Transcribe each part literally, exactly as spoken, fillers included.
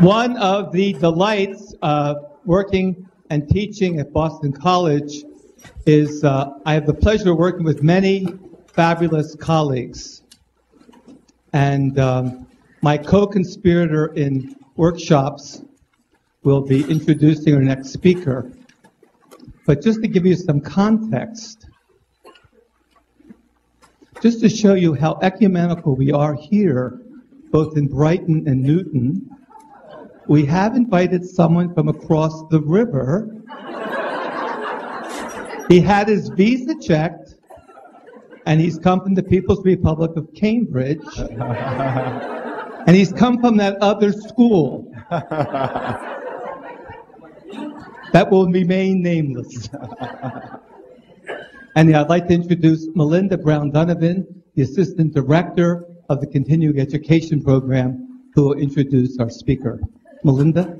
One of the delights of working and teaching at Boston College is uh, I have the pleasure of working with many fabulous colleagues. And um, my co-conspirator in workshops will be introducing our next speaker. But just to give you some context, just to show you how ecumenical we are here, both in Brighton and Newton, we have invited someone from across the river. He had his visa checked, and he's come from the People's Republic of Cambridge. And he's come from that other school that will remain nameless. And I'd like to introduce Melinda Brown-Donovan, the Assistant Director of the Continuing Education Program, who will introduce our speaker. Melinda.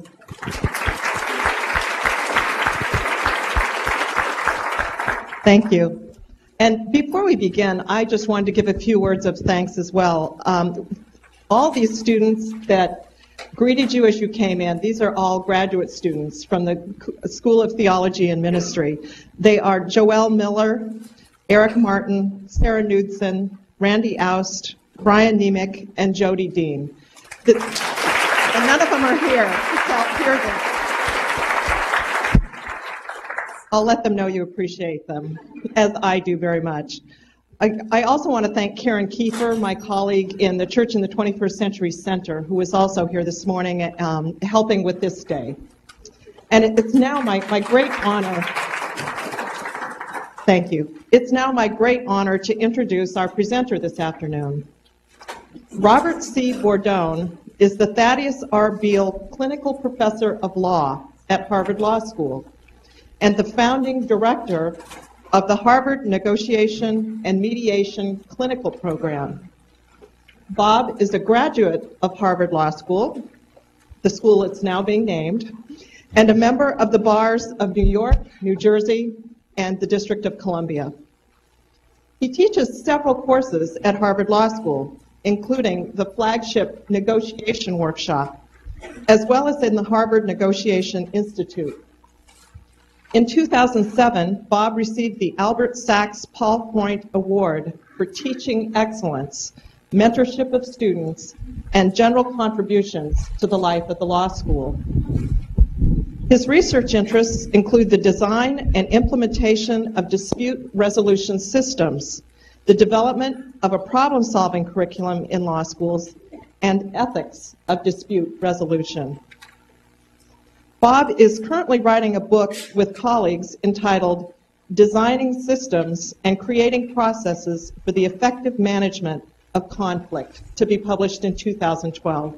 Thank you. And before we begin, I just wanted to give a few words of thanks as well. Um, all these students that greeted you as you came in, these are all graduate students from the School of Theology and Ministry. They are Joelle Miller, Eric Martin, Sarah Knudson, Randy Oust, Brian Nemec, and Jody Dean. The, and none of them are here. I'll, hear them. I'll let them know you appreciate them, as I do very much. I, I also want to thank Karen Kiefer, my colleague in the Church in the twenty-first Century Center, who is also here this morning um, helping with this day. And it, it's now my, my great honor. Thank you. It's now my great honor to introduce our presenter this afternoon. Robert C. Bordone is the Thaddeus R. Beal Clinical Professor of Law at Harvard Law School and the founding director of the Harvard Negotiation and Mediation Clinical Program. Bob is a graduate of Harvard Law School, the school that's now being named, and a member of the bars of New York, New Jersey, and the District of Columbia. He teaches several courses at Harvard Law School, including the flagship negotiation workshop, as well as in the Harvard Negotiation Institute. In two thousand seven, Bob received the Albert Sachs Paul Point Award for Teaching Excellence, Mentorship of Students, and General Contributions to the Life of the Law School. His research interests include the design and implementation of dispute resolution systems, the development of a problem-solving curriculum in law schools, and ethics of dispute resolution. Bob is currently writing a book with colleagues entitled Designing Systems and Creating Processes for the Effective Management of Conflict, to be published in two thousand twelve.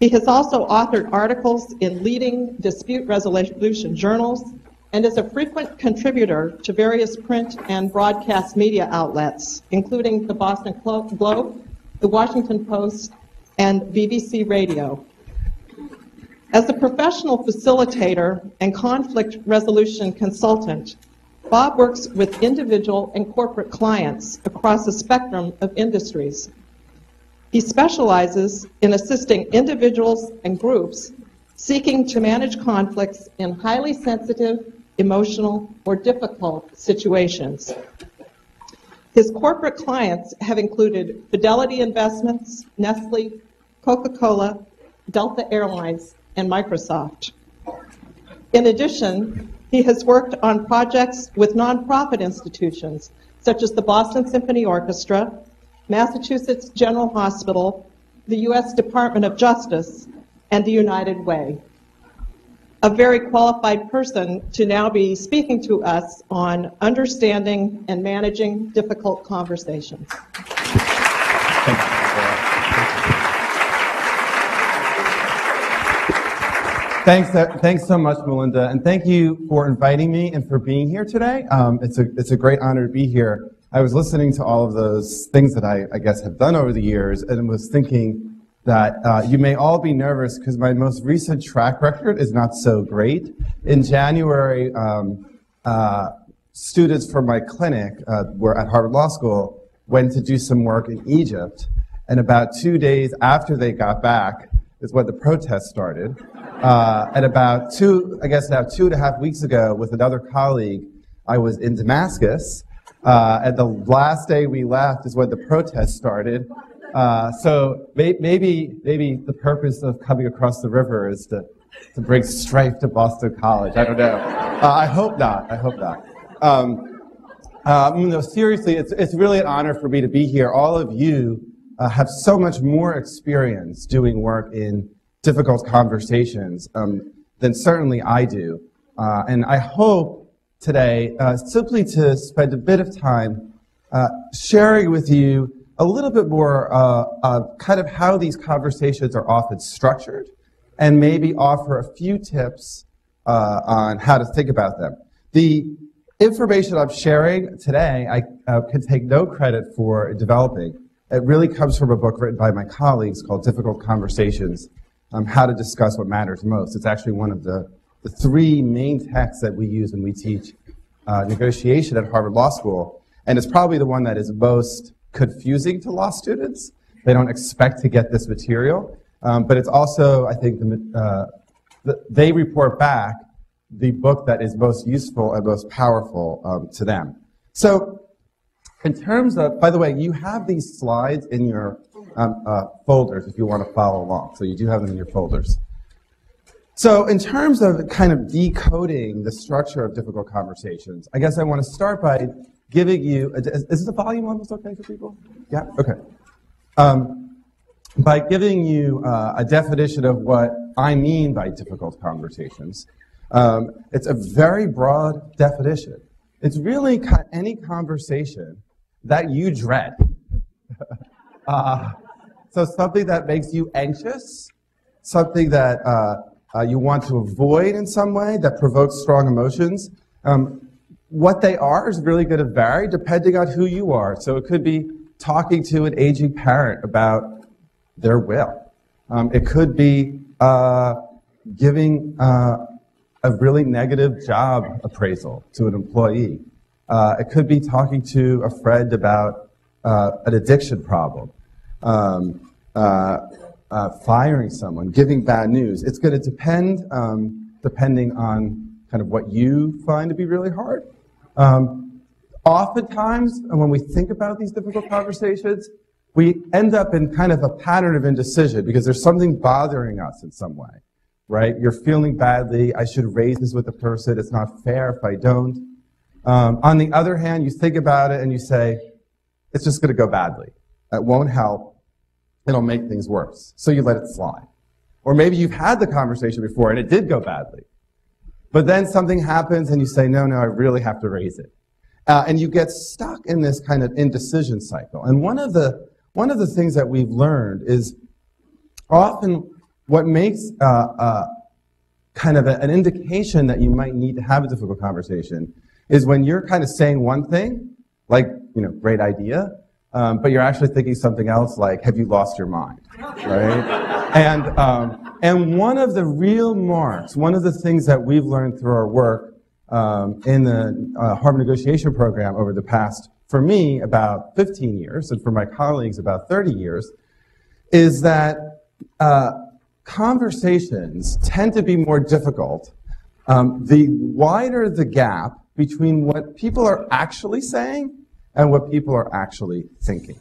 He has also authored articles in leading dispute resolution journals and is a frequent contributor to various print and broadcast media outlets, including the Boston Globe, The Washington Post, and B B C Radio. As a professional facilitator and conflict resolution consultant, Bob works with individual and corporate clients across a spectrum of industries. He specializes in assisting individuals and groups seeking to manage conflicts in highly sensitive, emotional, or difficult situations. His corporate clients have included Fidelity Investments, Nestle, Coca-Cola, Delta Airlines, and Microsoft. In addition, he has worked on projects with nonprofit institutions such as the Boston Symphony Orchestra, Massachusetts General Hospital, the U S Department of Justice, and the United Way. A very qualified person to now be speaking to us on understanding and managing difficult conversations. Thank you. Thanks, thanks so much, Melinda, and thank you for inviting me and for being here today. Um, it's a it's a great honor to be here. I was listening to all of those things that I, I guess have done over the years, and was thinking that uh, you may all be nervous because my most recent track record is not so great. In January, um, uh, students from my clinic, uh, were at Harvard Law School, went to do some work in Egypt, and about two days after they got back, is when the protest started. Uh, and about two, I guess now two and a half weeks ago, with another colleague, I was in Damascus, uh, and the last day we left is when the protest started. Uh, so may maybe maybe the purpose of coming across the river is to, to bring strife to Boston College. I don't know. Uh, I hope not. I hope not. Um, uh, no, seriously, it's, it's really an honor for me to be here. All of you uh, have so much more experience doing work in difficult conversations um, than certainly I do. Uh, and I hope today uh, simply to spend a bit of time uh, sharing with you a little bit more uh, of kind of how these conversations are often structured, and maybe offer a few tips uh, on how to think about them. The information I'm sharing today, I uh, can take no credit for developing. It really comes from a book written by my colleagues called Difficult Conversations, um, How to Discuss What Matters Most. It's actually one of the, the three main texts that we use when we teach uh, negotiation at Harvard Law School, and it's probably the one that is most confusing to law students. They don't expect to get this material, um, but it's also, I think, the, uh, the, they report back the book that is most useful and most powerful um, to them. So, in terms of, by the way, you have these slides in your um, uh, folders if you want to follow along. So you do have them in your folders. So, in terms of kind of decoding the structure of difficult conversations, I guess I want to start by giving you, a, is this the volume almost okay for people? Yeah, okay. Um, by giving you uh, a definition of what I mean by difficult conversations. Um, it's a very broad definition. It's really any conversation that you dread. uh, so something that makes you anxious, something that uh, uh, you want to avoid in some way, that provokes strong emotions. Um, What they are is really going to vary depending on who you are. So it could be talking to an aging parent about their will. Um, it could be uh, giving uh, a really negative job appraisal to an employee. Uh, it could be talking to a friend about uh, an addiction problem, um, uh, uh, firing someone, giving bad news. It's going to depend, um, depending on kind of what you find to be really hard. Um, oftentimes, when we think about these difficult conversations, we end up in kind of a pattern of indecision because there's something bothering us in some way, right? You're feeling badly, I should raise this with the person, it's not fair if I don't. Um, on the other hand, you think about it and you say, it's just gonna go badly. It won't help, it'll make things worse. So you let it slide. Or maybe you've had the conversation before and it did go badly. But then something happens and you say, no, no, I really have to raise it. Uh, and you get stuck in this kind of indecision cycle. And one of the, one of the things that we've learned is often what makes uh, uh, kind of a, an indication that you might need to have a difficult conversation is when you're kind of saying one thing, like, you know, great idea, um, but you're actually thinking something else like, have you lost your mind, right? and, um, And one of the real marks, one of the things that we've learned through our work um, in the uh, Harvard Negotiation Program over the past, for me, about fifteen years, and for my colleagues, about thirty years, is that uh, conversations tend to be more difficult um, the wider the gap between what people are actually saying and what people are actually thinking.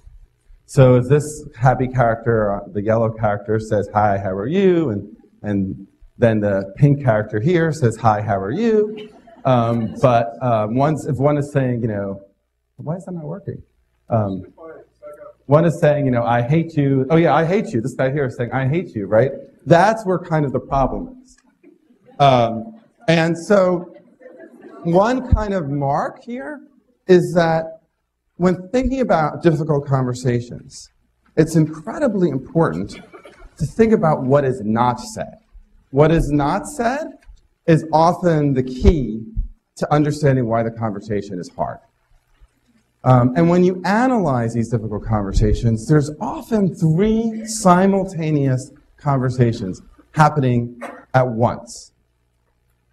So if this happy character, the yellow character, says, hi, how are you? And, and then the pink character here says, hi, how are you? Um, but um, once, if one is saying, you know, why is that not working? Um, one is saying, you know, I hate you. Oh, yeah, I hate you. This guy here is saying, I hate you, right? That's where kind of the problem is. Um, and so one kind of mark here is that when thinking about difficult conversations, it's incredibly important to think about what is not said. What is not said is often the key to understanding why the conversation is hard. Um, and when you analyze these difficult conversations, there's often three simultaneous conversations happening at once.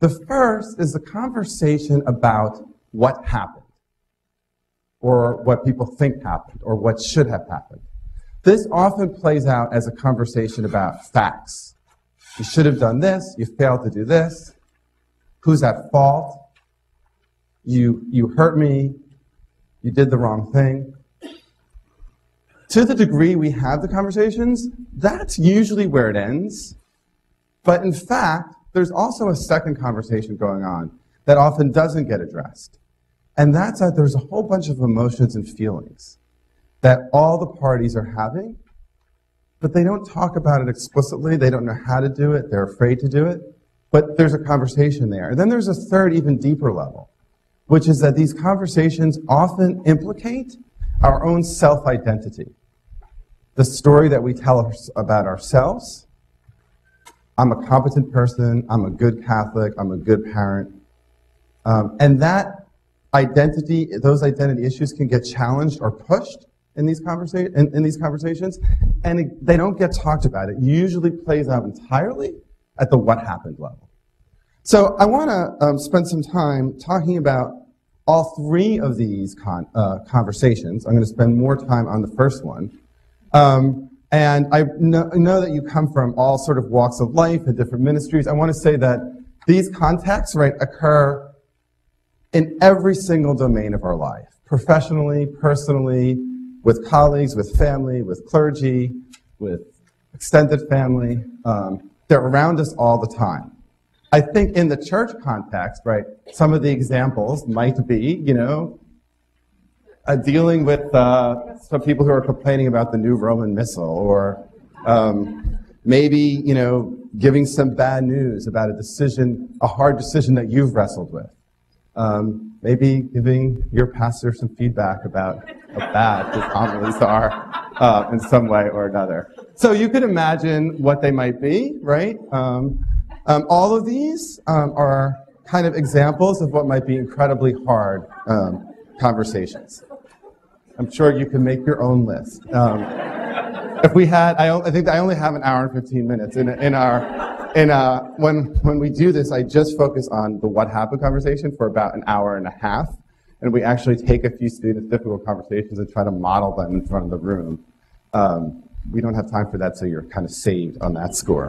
The first is the conversation about what happened, or what people think happened, or what should have happened. This often plays out as a conversation about facts. You should have done this, you failed to do this, who's at fault, you, you hurt me, you did the wrong thing. To the degree we have the conversations, that's usually where it ends. But in fact, there's also a second conversation going on that often doesn't get addressed. And that's that there's a whole bunch of emotions and feelings that all the parties are having, but they don't talk about it explicitly. They don't know how to do it. They're afraid to do it. But there's a conversation there. And then there's a third, even deeper level, which is that these conversations often implicate our own self-identity, the story that we tell about ourselves. I'm a competent person, I'm a good Catholic, I'm a good parent. Um, and that identity, those identity issues can get challenged or pushed in these, conversa in, in these conversations, and it, they don't get talked about. It usually plays out entirely at the what happened level. So I want to um, spend some time talking about all three of these con uh, conversations. I'm going to spend more time on the first one. Um, And I know that you come from all sort of walks of life and different ministries. I want to say that these contacts, right, occur in every single domain of our life, professionally, personally, with colleagues, with family, with clergy, with extended family. Um, they're around us all the time. I think in the church context, right, some of the examples might be, you know, Uh, dealing with uh, some people who are complaining about the new Roman Missal, or um, maybe, you know, giving some bad news about a decision, a hard decision that you've wrestled with. Um, maybe giving your pastor some feedback about how bad his homilies are uh, in some way or another. So you can imagine what they might be, right? Um, um, all of these um, are kind of examples of what might be incredibly hard um, conversations. I'm sure you can make your own list. Um, if we had, I, I think I only have an hour and fifteen minutes. In, in our, in uh, when when we do this, I just focus on the what happened conversation for about an hour and a half, and we actually take a few students' difficult conversations and try to model them in front of the room. Um, we don't have time for that, so you're kind of saved on that score.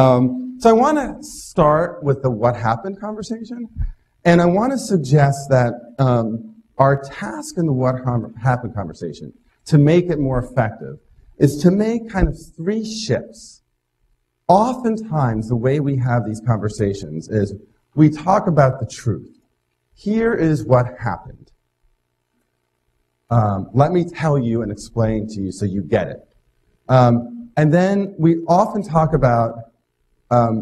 Um, so I want to start with the what happened conversation, and I want to suggest that. Um, Our task in the what happened conversation, to make it more effective, is to make kind of three shifts. Oftentimes, the way we have these conversations is we talk about the truth. Here is what happened. Um, let me tell you and explain to you so you get it. Um, and then we often talk about um,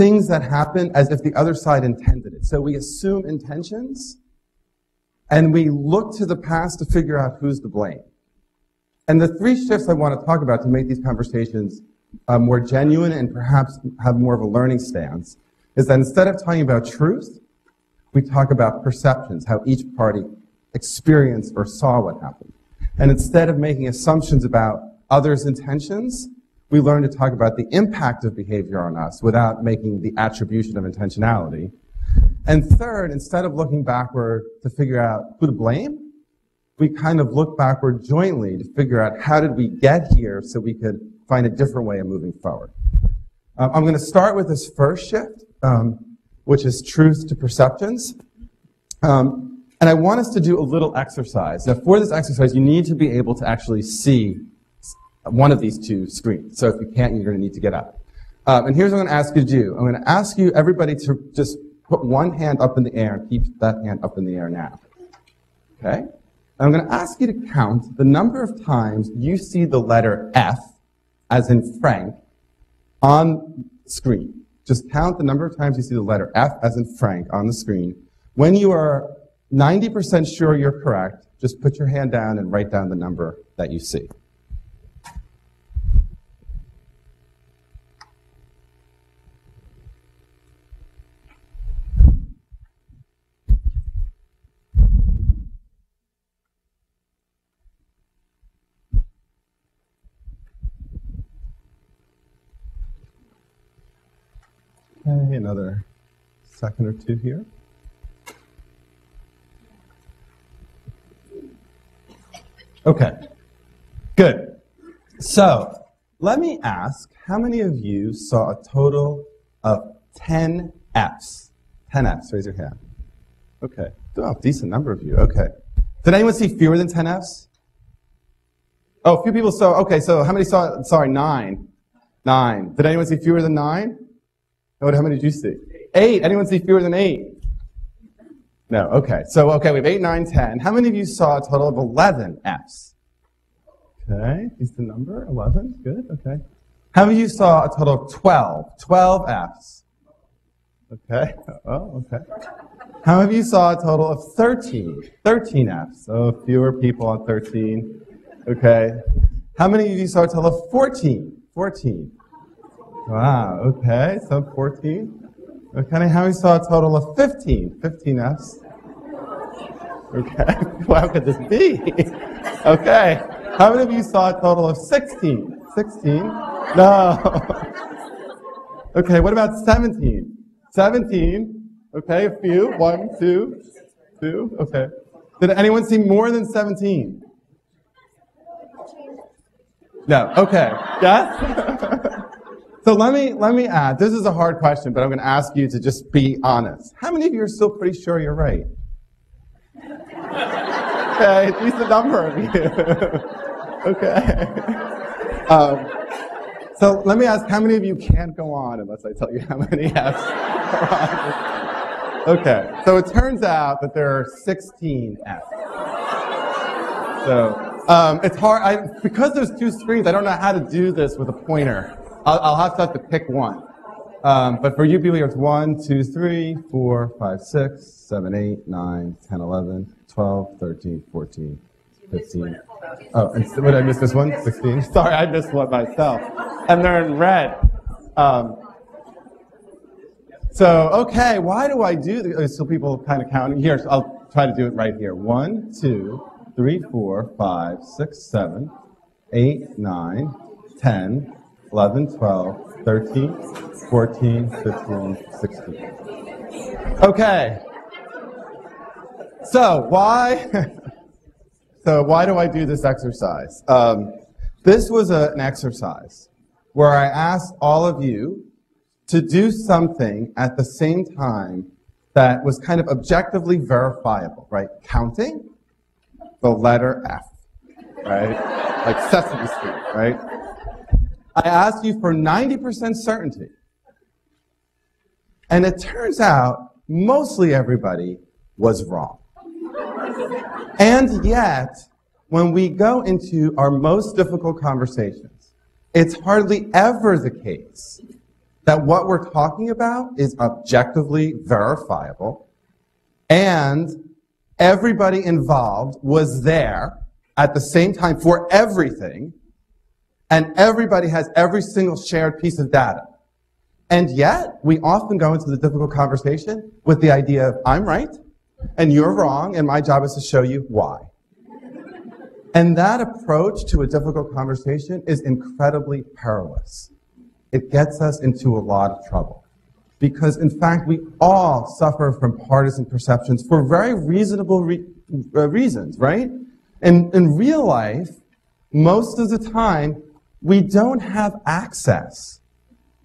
things that happen as if the other side intended it. So we assume intentions. And we look to the past to figure out who's to blame. And the three shifts I want to talk about to make these conversations uh, more genuine and perhaps have more of a learning stance is that instead of talking about truth, we talk about perceptions, how each party experienced or saw what happened. And instead of making assumptions about others' intentions, we learn to talk about the impact of behavior on us without making the attribution of intentionality. And third, instead of looking backward to figure out who to blame, we kind of look backward jointly to figure out how did we get here so we could find a different way of moving forward. Um, I'm going to start with this first shift, um, which is truth to perceptions. Um, and I want us to do a little exercise. Now, for this exercise, you need to be able to actually see one of these two screens. So if you can't, you're going to need to get up. Um, and here's what I'm going to ask you to do. I'm going to ask you, everybody, to just put one hand up in the air and keep that hand up in the air now. Okay? I'm going to ask you to count the number of times you see the letter F, as in Frank, on screen. Just count the number of times you see the letter F, as in Frank, on the screen. When you are ninety percent sure you're correct, just put your hand down and write down the number that you see. Okay, another second or two here. Okay, Good. So let me ask, how many of you saw a total of ten Fs? ten Fs, raise your hand. Okay, oh, decent number of you, okay. Did anyone see fewer than ten Fs? Oh, a few people saw, okay, so how many saw, sorry, nine. Nine. Did anyone see fewer than nine? Oh, how many did you see? Eight. Anyone see fewer than eight? No, okay. So, okay, we have eight, nine, ten. How many of you saw a total of eleven Fs? Okay, is the number eleven? Good, okay. How many of you saw a total of twelve? twelve Fs. Okay, oh, okay. How many of you saw a total of thirteen? thirteen Fs. So, fewer people on thirteen. Okay. How many of you saw a total of fourteen? fourteen. Wow, okay, so fourteen. Okay, how many saw a total of fifteen? fifteen Fs. Okay, well, how could this be? Okay, how many of you saw a total of sixteen? sixteen? No. Okay, what about seventeen? seventeen, okay, a few, one, two, two, okay. Did anyone see more than seventeen? No, okay, yes? So let me, let me add, this is a hard question, but I'm gonna ask you to just be honest. How many of you are still pretty sure you're right? Okay, at least a number of you. Okay. Um, so let me ask, how many of you can't go on unless I tell you how many Fs are on? Okay, so it turns out that there are sixteen Fs. So. Um, it's hard, I, because there's two screens, I don't know how to do this with a pointer. I'll, I'll have to have to pick one. Um, but for you people here, it's one, two, three, four, five, six, seven, eight, nine, ten, eleven, twelve, thirteen, fourteen, fifteen. Oh, and so, what, I missed this one? sixteen? Sorry, I missed one myself. And they're in red. Um, so, okay, why do I do this? So people kind of counting. Here, I'll try to do it right here. One, two, three, four, five, six, seven, eight, nine, ten, eleven, twelve, thirteen, fourteen, fifteen, sixteen. Okay. So why? So why do I do this exercise? Um, this was a, an exercise where I asked all of you to do something at the same time that was kind of objectively verifiable, right? Counting. The letter F, right? Like Sesame Street, right? I asked you for ninety percent certainty. And it turns out, mostly everybody was wrong. And yet, when we go into our most difficult conversations, it's hardly ever the case that what we're talking about is objectively verifiable and everybody involved was there at the same time for everything, and everybody has every single shared piece of data. And yet, we often go into the difficult conversation with the idea of, I'm right, and you're wrong, and my job is to show you why. And that approach to a difficult conversation is incredibly perilous. It gets us into a lot of trouble. Because, in fact, we all suffer from partisan perceptions for very reasonable re uh, reasons, right? And in real life, most of the time, we don't have access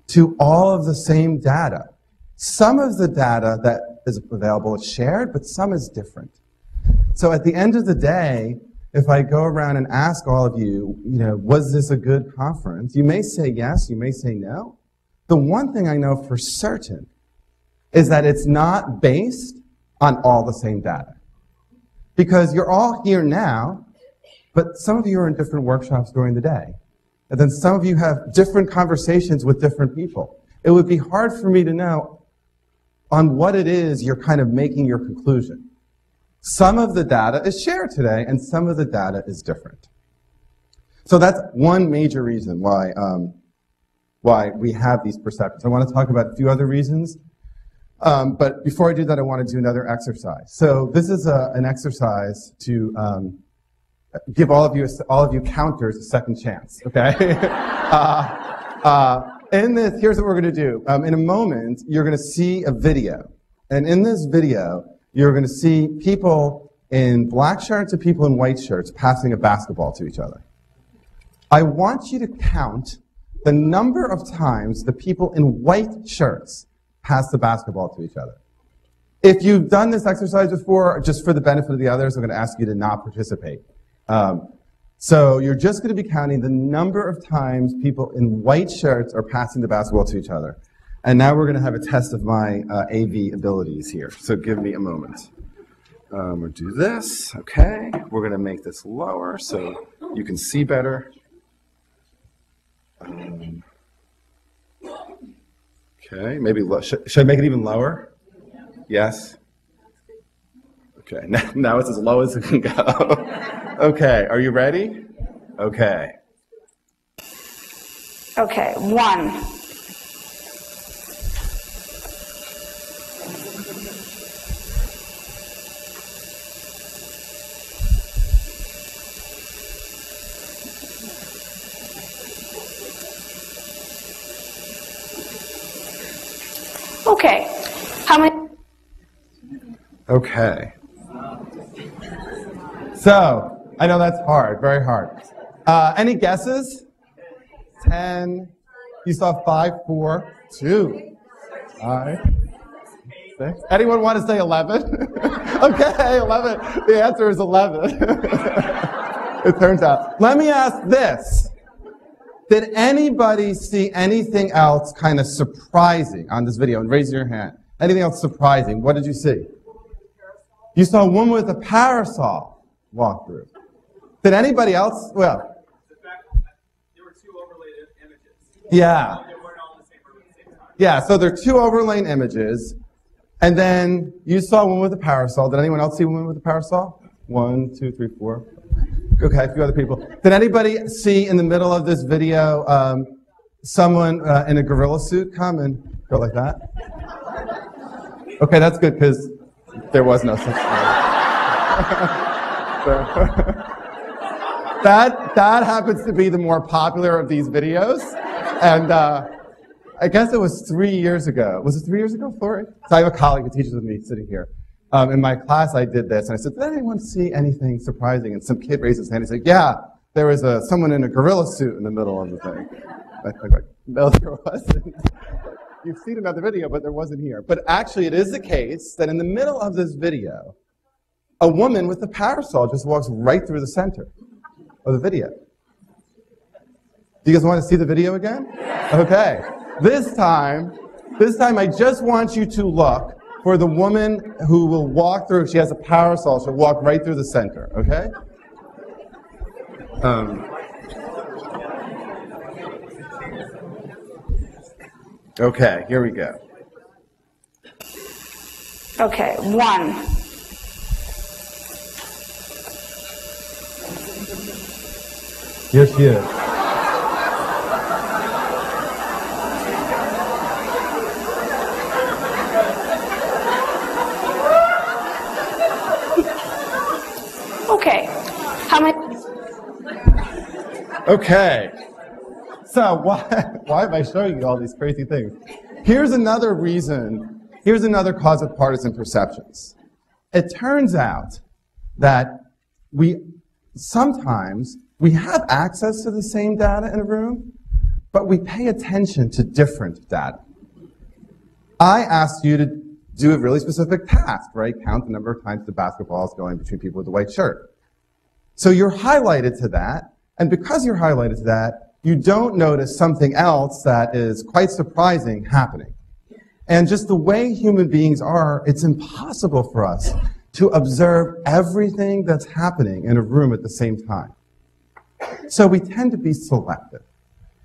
to all of the same data. Some of the data that is available is shared, but some is different. So at the end of the day, if I go around and ask all of you, you know, was this a good conference? You may say yes, you may say no. The one thing I know for certain is that it's not based on all the same data. Because you're all here now, but some of you are in different workshops during the day. And then some of you have different conversations with different people. It would be hard for me to know on what it is you're kind of making your conclusion. Some of the data is shared today, and some of the data is different. So that's one major reason why um, why we have these perceptions. I want to talk about a few other reasons, um, but before I do that, I want to do another exercise. So this is a, an exercise to um, give all of you all of you counters a second chance. Okay. uh, uh, in this, here's what we're going to do. Um, in a moment, you're going to see a video, and in this video, you're going to see people in black shirts and people in white shirts passing a basketball to each other. I want you to count the number of times the people in white shirts pass the basketball to each other. If you've done this exercise before, just for the benefit of the others, I'm going to ask you to not participate. Um, so you're just going to be counting the number of times people in white shirts are passing the basketball to each other. And now we're going to have a test of my uh, A V abilities here. So give me a moment. Um, we'll do this. Okay. We're going to make this lower so you can see better. Um, okay. Maybe should, should I make it even lower? Yes? Okay, now, now it's as low as it can go. Okay, are you ready? Okay. Okay, one. Okay, how many? Okay. So, I know that's hard, very hard. Uh, any guesses? ten, you saw five, four, two, five, six. Anyone want to say eleven? Okay, eleven. The answer is eleven. It turns out. Let me ask this. Did anybody see anything else kind of surprising on this video? And raise your hand. Anything else surprising? What did you see? You saw a woman with a parasol walk through. Did anybody else? Well, the fact that there were two overlaid images. Yeah. They weren't all in the same room at the same time. Yeah, so there are two overlaid images. And then you saw one with a parasol. Did anyone else see one with a parasol? One, two, three, four. Okay, a few other people. Did anybody see in the middle of this video um, someone uh, in a gorilla suit come and go like that? Okay, that's good because there was no such thing. that, that happens to be the more popular of these videos. And uh, I guess it was three years ago. Was it three years ago, Flori? So I have a colleague who teaches with me sitting here. Um, in my class, I did this. And I said, did anyone see anything surprising? And some kid raised his hand. He said, yeah, there was a, someone in a gorilla suit in the middle of the thing. I think, like, no, there wasn't. You've seen another video, but there wasn't here. But actually, it is the case that in the middle of this video, a woman with a parasol just walks right through the center of the video. Do you guys want to see the video again? Okay. This time, this time I just want you to look for the woman who will walk through. If she has a parasol, she'll walk right through the center. Okay? Um. Okay, here we go. Okay, one. Here she is. Okay, how many? Okay. So why, why am I showing you all these crazy things? Here's another reason, here's another cause of partisan perceptions. It turns out that we sometimes, we have access to the same data in a room, but we pay attention to different data. I asked you to do a really specific task, right? Count the number of times the basketball is going between people with the white shirt. So you're highlighted to that, and because you're highlighted to that, you don't notice something else that is quite surprising happening. And just the way human beings are, it's impossible for us to observe everything that's happening in a room at the same time. So we tend to be selective.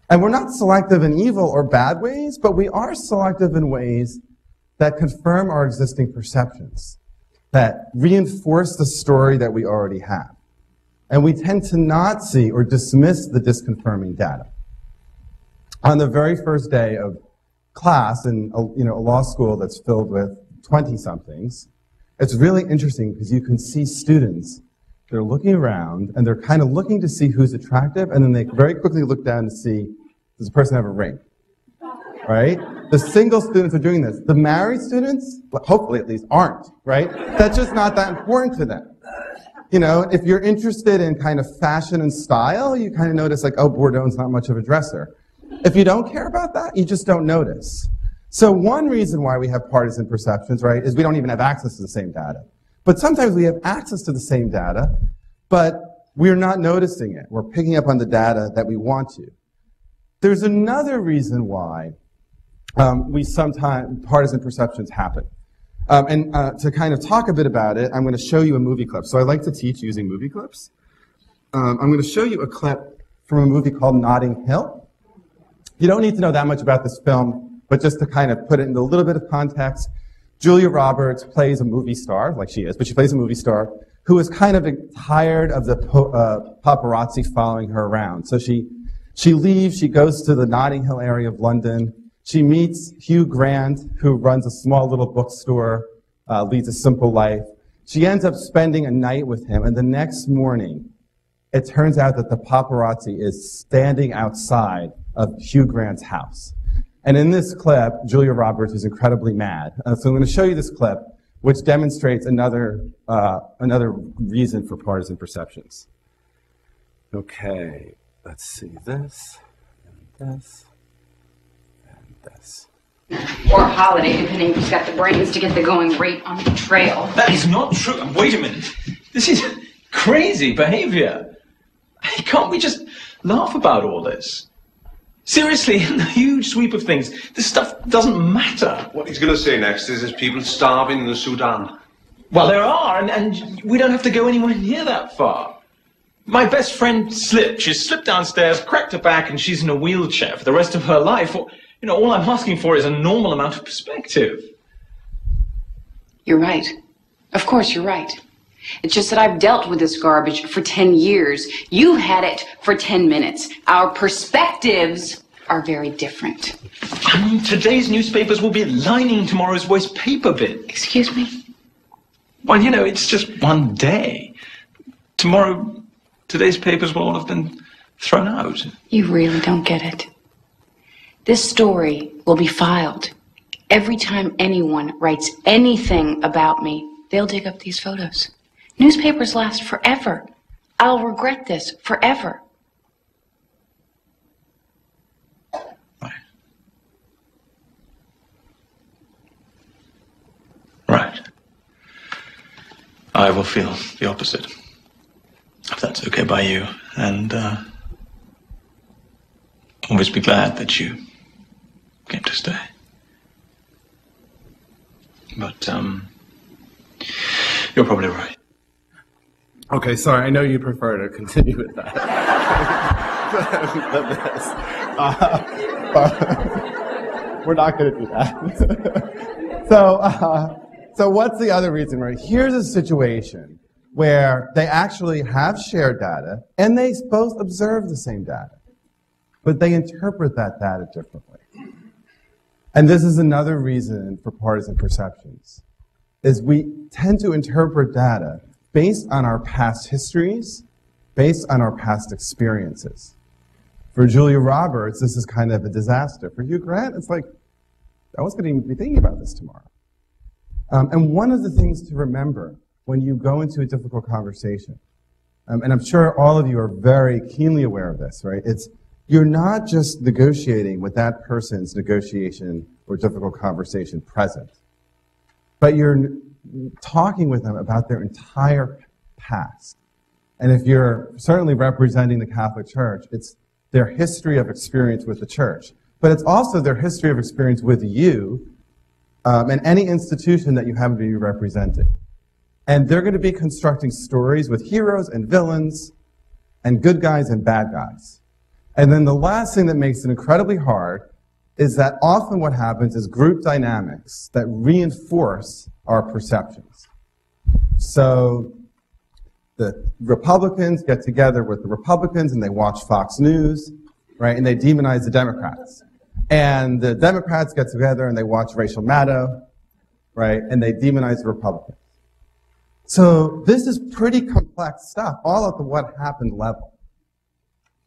And we're not selective in evil or bad ways, but we are selective in ways that confirm our existing perceptions, that reinforce the story that we already have. And we tend to not see or dismiss the disconfirming data. On the very first day of class in a, you know, a law school that's filled with twenty-somethings, it's really interesting because you can see students, they're looking around and they're kind of looking to see who's attractive, and then they very quickly look down to see, does the person have a ring, right? The single students are doing this. The married students, hopefully at least, aren't, right? That's just not that important to them. You know, if you're interested in kind of fashion and style, you kind of notice like, oh, Bourdone's not much of a dresser. If you don't care about that, you just don't notice. So one reason why we have partisan perceptions, right, is we don't even have access to the same data. But sometimes we have access to the same data, but we're not noticing it. We're picking up on the data that we want to. There's another reason why um, we sometimes, partisan perceptions happen. Um, and uh, to kind of talk a bit about it, I'm going to show you a movie clip. So I like to teach using movie clips. Um, I'm going to show you a clip from a movie called Notting Hill. You don't need to know that much about this film, but just to kind of put it in a little bit of context, Julia Roberts plays a movie star, like she is, but she plays a movie star, who is kind of tired of the po uh, paparazzi following her around. So she, she leaves, she goes to the Notting Hill area of London. She meets Hugh Grant, who runs a small little bookstore, uh, leads a simple life. She ends up spending a night with him, and the next morning, it turns out that the paparazzi is standing outside of Hugh Grant's house. And in this clip, Julia Roberts is incredibly mad. Uh, so I'm going to show you this clip, which demonstrates another, uh, another reason for partisan perceptions. Okay, let's see this, and this. This. Or holiday, depending if you've got the brains to get the going rate on the trail. That is not true. Wait a minute. This is crazy behavior. Can't we just laugh about all this? Seriously, in the huge sweep of things, this stuff doesn't matter. What he's going to say next is there's people starving in the Sudan. Well, there are, and, and we don't have to go anywhere near that far. My best friend slipped. She slipped downstairs, cracked her back, and she's in a wheelchair for the rest of her life. You know, all I'm asking for is a normal amount of perspective. You're right. Of course, you're right. It's just that I've dealt with this garbage for ten years. You've had it for ten minutes. Our perspectives are very different. I mean, today's newspapers will be lining tomorrow's waste paper bin. Excuse me? Well, you know, it's just one day. Tomorrow, today's papers will all have been thrown out. You really don't get it. This story will be filed. Every time anyone writes anything about me, they'll dig up these photos. Newspapers last forever. I'll regret this forever. Right. Right. I will feel the opposite, if that's okay by you, and uh, always be glad that you came to stay. But, um, you're probably right. Okay, sorry, I know you prefer to continue with that. uh, uh, we're not going to do that. so, uh, so what's the other reason, right? Here's a situation where they actually have shared data, and they both observe the same data, but they interpret that data differently. And this is another reason for partisan perceptions, is we tend to interpret data based on our past histories, based on our past experiences. For Julia Roberts, this is kind of a disaster. For Hugh Grant, it's like, I wasn't going to be thinking about this tomorrow. Um, and one of the things to remember when you go into a difficult conversation, um, and I'm sure all of you are very keenly aware of this, right? It's, you're not just negotiating with that person's negotiation or difficult conversation present, but you're talking with them about their entire past. And if you're certainly representing the Catholic Church, it's their history of experience with the Church, but it's also their history of experience with you um, and any institution that you happen to be representing. And they're going to be constructing stories with heroes and villains and good guys and bad guys. And then the last thing that makes it incredibly hard is that often what happens is group dynamics that reinforce our perceptions. So the Republicans get together with the Republicans and they watch Fox News, right? And they demonize the Democrats. And the Democrats get together and they watch Rachel Maddow, right? And they demonize the Republicans. So this is pretty complex stuff, all at the what happened level.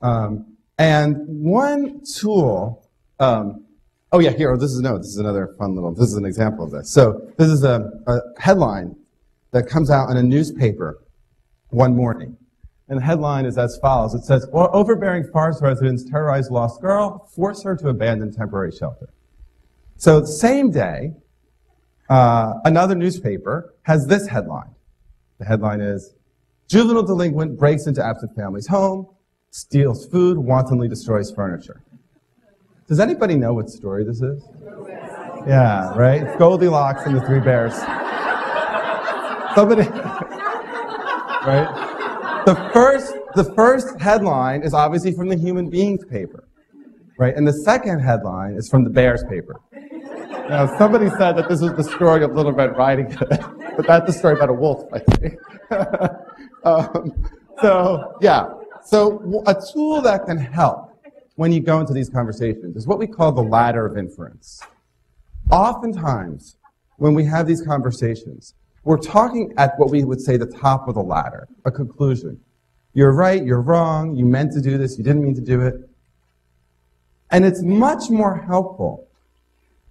Um, And one tool, um, oh yeah, here, oh, this is, no, this is another fun little, this is an example of this. So this is a, a headline that comes out in a newspaper one morning. And the headline is as follows. It says, well, overbearing forest residents terrorize lost girl, force her to abandon temporary shelter. So the same day, uh, another newspaper has this headline. The headline is, juvenile delinquent breaks into absent family's home, steals food, wantonly destroys furniture. Does anybody know what story this is? Yeah, right? It's Goldilocks and the Three Bears. Somebody, right? The first, the first headline is obviously from the human beings paper, right? And the second headline is from the bears paper. Now, somebody said that this was the story of Little Red Riding Hood, but that's the story about a wolf, I think. um, so, yeah. So a tool that can help when you go into these conversations is what we call the ladder of inference. Oftentimes, when we have these conversations, we're talking at what we would say the top of the ladder, a conclusion. You're right, you're wrong, you meant to do this, you didn't mean to do it. And it's much more helpful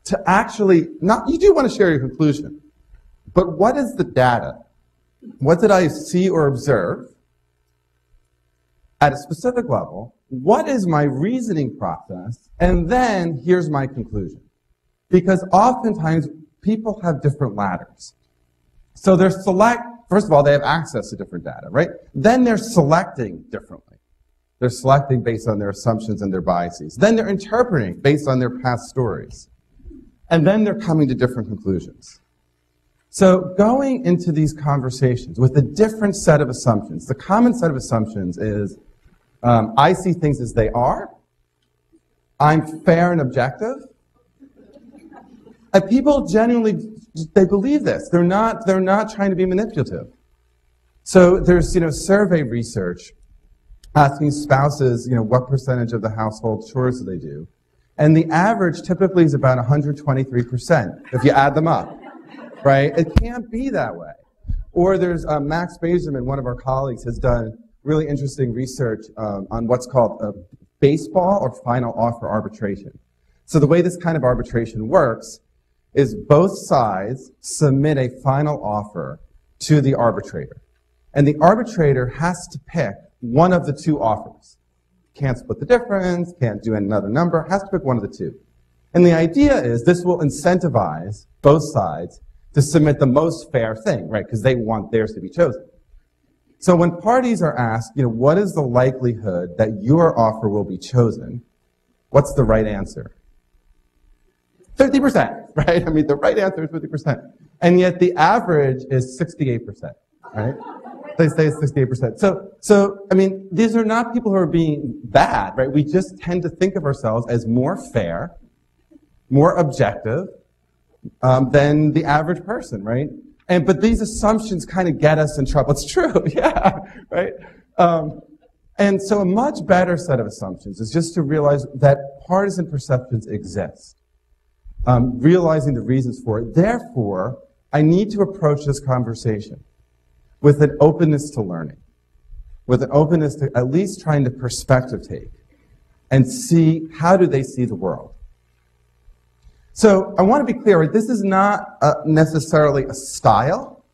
to actually, not, you do want to share your conclusion, but what is the data? What did I see or observe at a specific level? What is my reasoning process? And then here's my conclusion. Because oftentimes people have different ladders. So they're select, first of all, they have access to different data, right? Then they're selecting differently. They're selecting based on their assumptions and their biases. Then they're interpreting based on their past stories. And then they're coming to different conclusions. So going into these conversations with a different set of assumptions, the common set of assumptions is, um, I see things as they are, I'm fair and objective, and people genuinely they believe this. They're not, they're not trying to be manipulative. So there's, you know, survey research asking spouses, you know, what percentage of the household chores do they do? And the average typically is about one hundred twenty-three percent if you add them up, right? It can't be that way. Or there's uh, Max Bazerman, one of our colleagues, has done really interesting research um, on what's called a baseball or final offer arbitration. So the way this kind of arbitration works is both sides submit a final offer to the arbitrator. And the arbitrator has to pick one of the two offers. Can't split the difference, can't do another number, has to pick one of the two. And the idea is this will incentivize both sides to submit the most fair thing, right? Because they want theirs to be chosen. So when parties are asked, you know, what is the likelihood that your offer will be chosen? What's the right answer? fifty percent, right? I mean, the right answer is fifty percent. And yet the average is sixty-eight percent, right? They say it's sixty-eight percent. So, so, I mean, these are not people who are being bad, right? We just tend to think of ourselves as more fair, more objective um, than the average person, right? And, but these assumptions kind of get us in trouble. It's true, yeah, right? Um, and so a much better set of assumptions is just to realize that partisan perceptions exist. Um, realizing the reasons for it. Therefore, I need to approach this conversation with an openness to learning, with an openness to at least trying to perspective take and see how do they see the world. So I want to be clear, right? This is not uh, necessarily a style.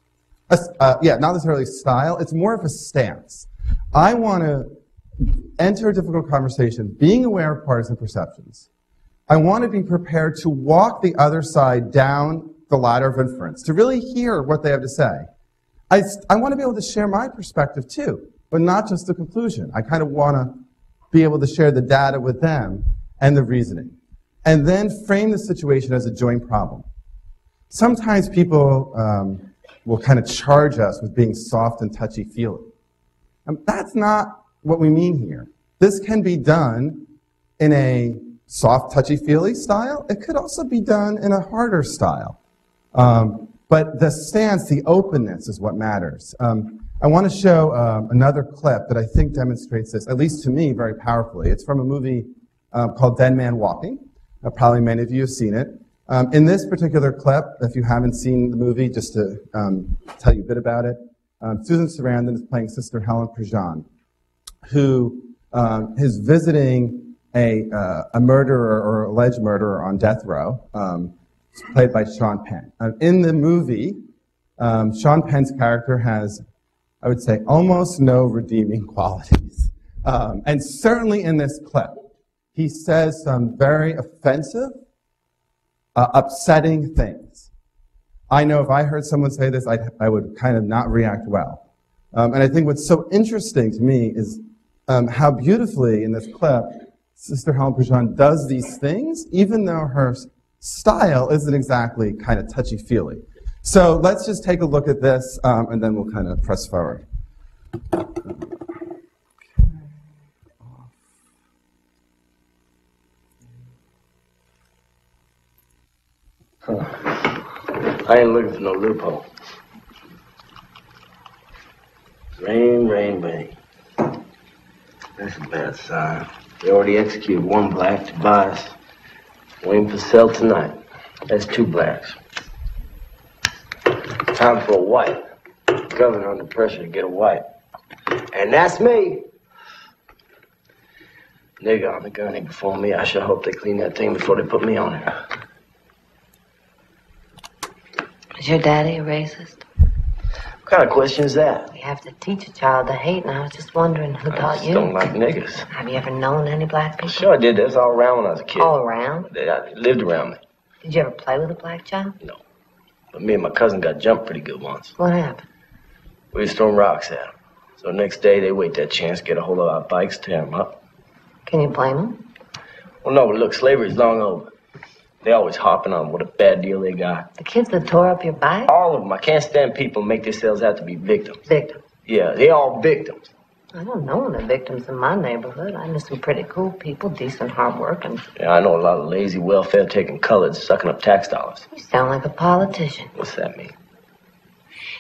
A, uh, yeah, not necessarily a style. It's more of a stance. I want to enter a difficult conversation being aware of partisan perceptions. I want to be prepared to walk the other side down the ladder of inference, to really hear what they have to say. I, I want to be able to share my perspective too, but not just the conclusion. I kind of want to be able to share the data with them and the reasoning, and then frame the situation as a joint problem. Sometimes people um, will kind of charge us with being soft and touchy-feely. Um, that's not what we mean here. This can be done in a soft, touchy-feely style. It could also be done in a harder style. Um, but the stance, the openness is what matters. Um, I want to show um, another clip that I think demonstrates this, at least to me, very powerfully. It's from a movie uh, called Dead Man Walking. Uh, probably many of you have seen it. Um, in this particular clip, if you haven't seen the movie, just to um, tell you a bit about it, um, Susan Sarandon is playing Sister Helen Prejean, who um, is visiting A, uh, a murderer or alleged murderer on death row, um, played by Sean Penn. Uh, in the movie, um, Sean Penn's character has I would say almost no redeeming qualities. Um, and certainly in this clip, he says some very offensive, uh, upsetting things. I know if I heard someone say this, I, I would kind of not react well. Um, and I think what's so interesting to me is um, how beautifully in this clip, Sister Helen Prejean does these things, even though her style isn't exactly kind of touchy-feely. So let's just take a look at this, um, and then we'll kind of press forward. Huh. I ain't looking for no loophole. Rain, rain, rain. That's a bad sign. They already executed one black to buy us. Waiting for sale tonight. That's two blacks. Time for a white. Governor under pressure to get a white. And that's me. Nigga on the gurney before me. I sure hope they clean that thing before they put me on it. Is your daddy a racist? What kind of question is that? We have to teach a child to hate, and I was just wondering who I taught you. I don't like niggas. Have you ever known any black people? Sure, I did. That was all around when I was a kid. All around? They, I lived around me. Did you ever play with a black child? No. But me and my cousin got jumped pretty good once. What happened? We was throwing rocks at them. So the next day, they wait that chance, get a hold of our bikes, tear them up. Can you blame them? Well, no, but look, slavery's long over. They always hopping on what a bad deal they got. The kids that tore up your bike? All of them. I can't stand people make themselves out to be victims. Victims? Yeah, they all victims. I don't know the victims in my neighborhood. I know some pretty cool people, decent, hard-working. Yeah, I know a lot of lazy, welfare-taking coloreds sucking up tax dollars. You sound like a politician. What's that mean?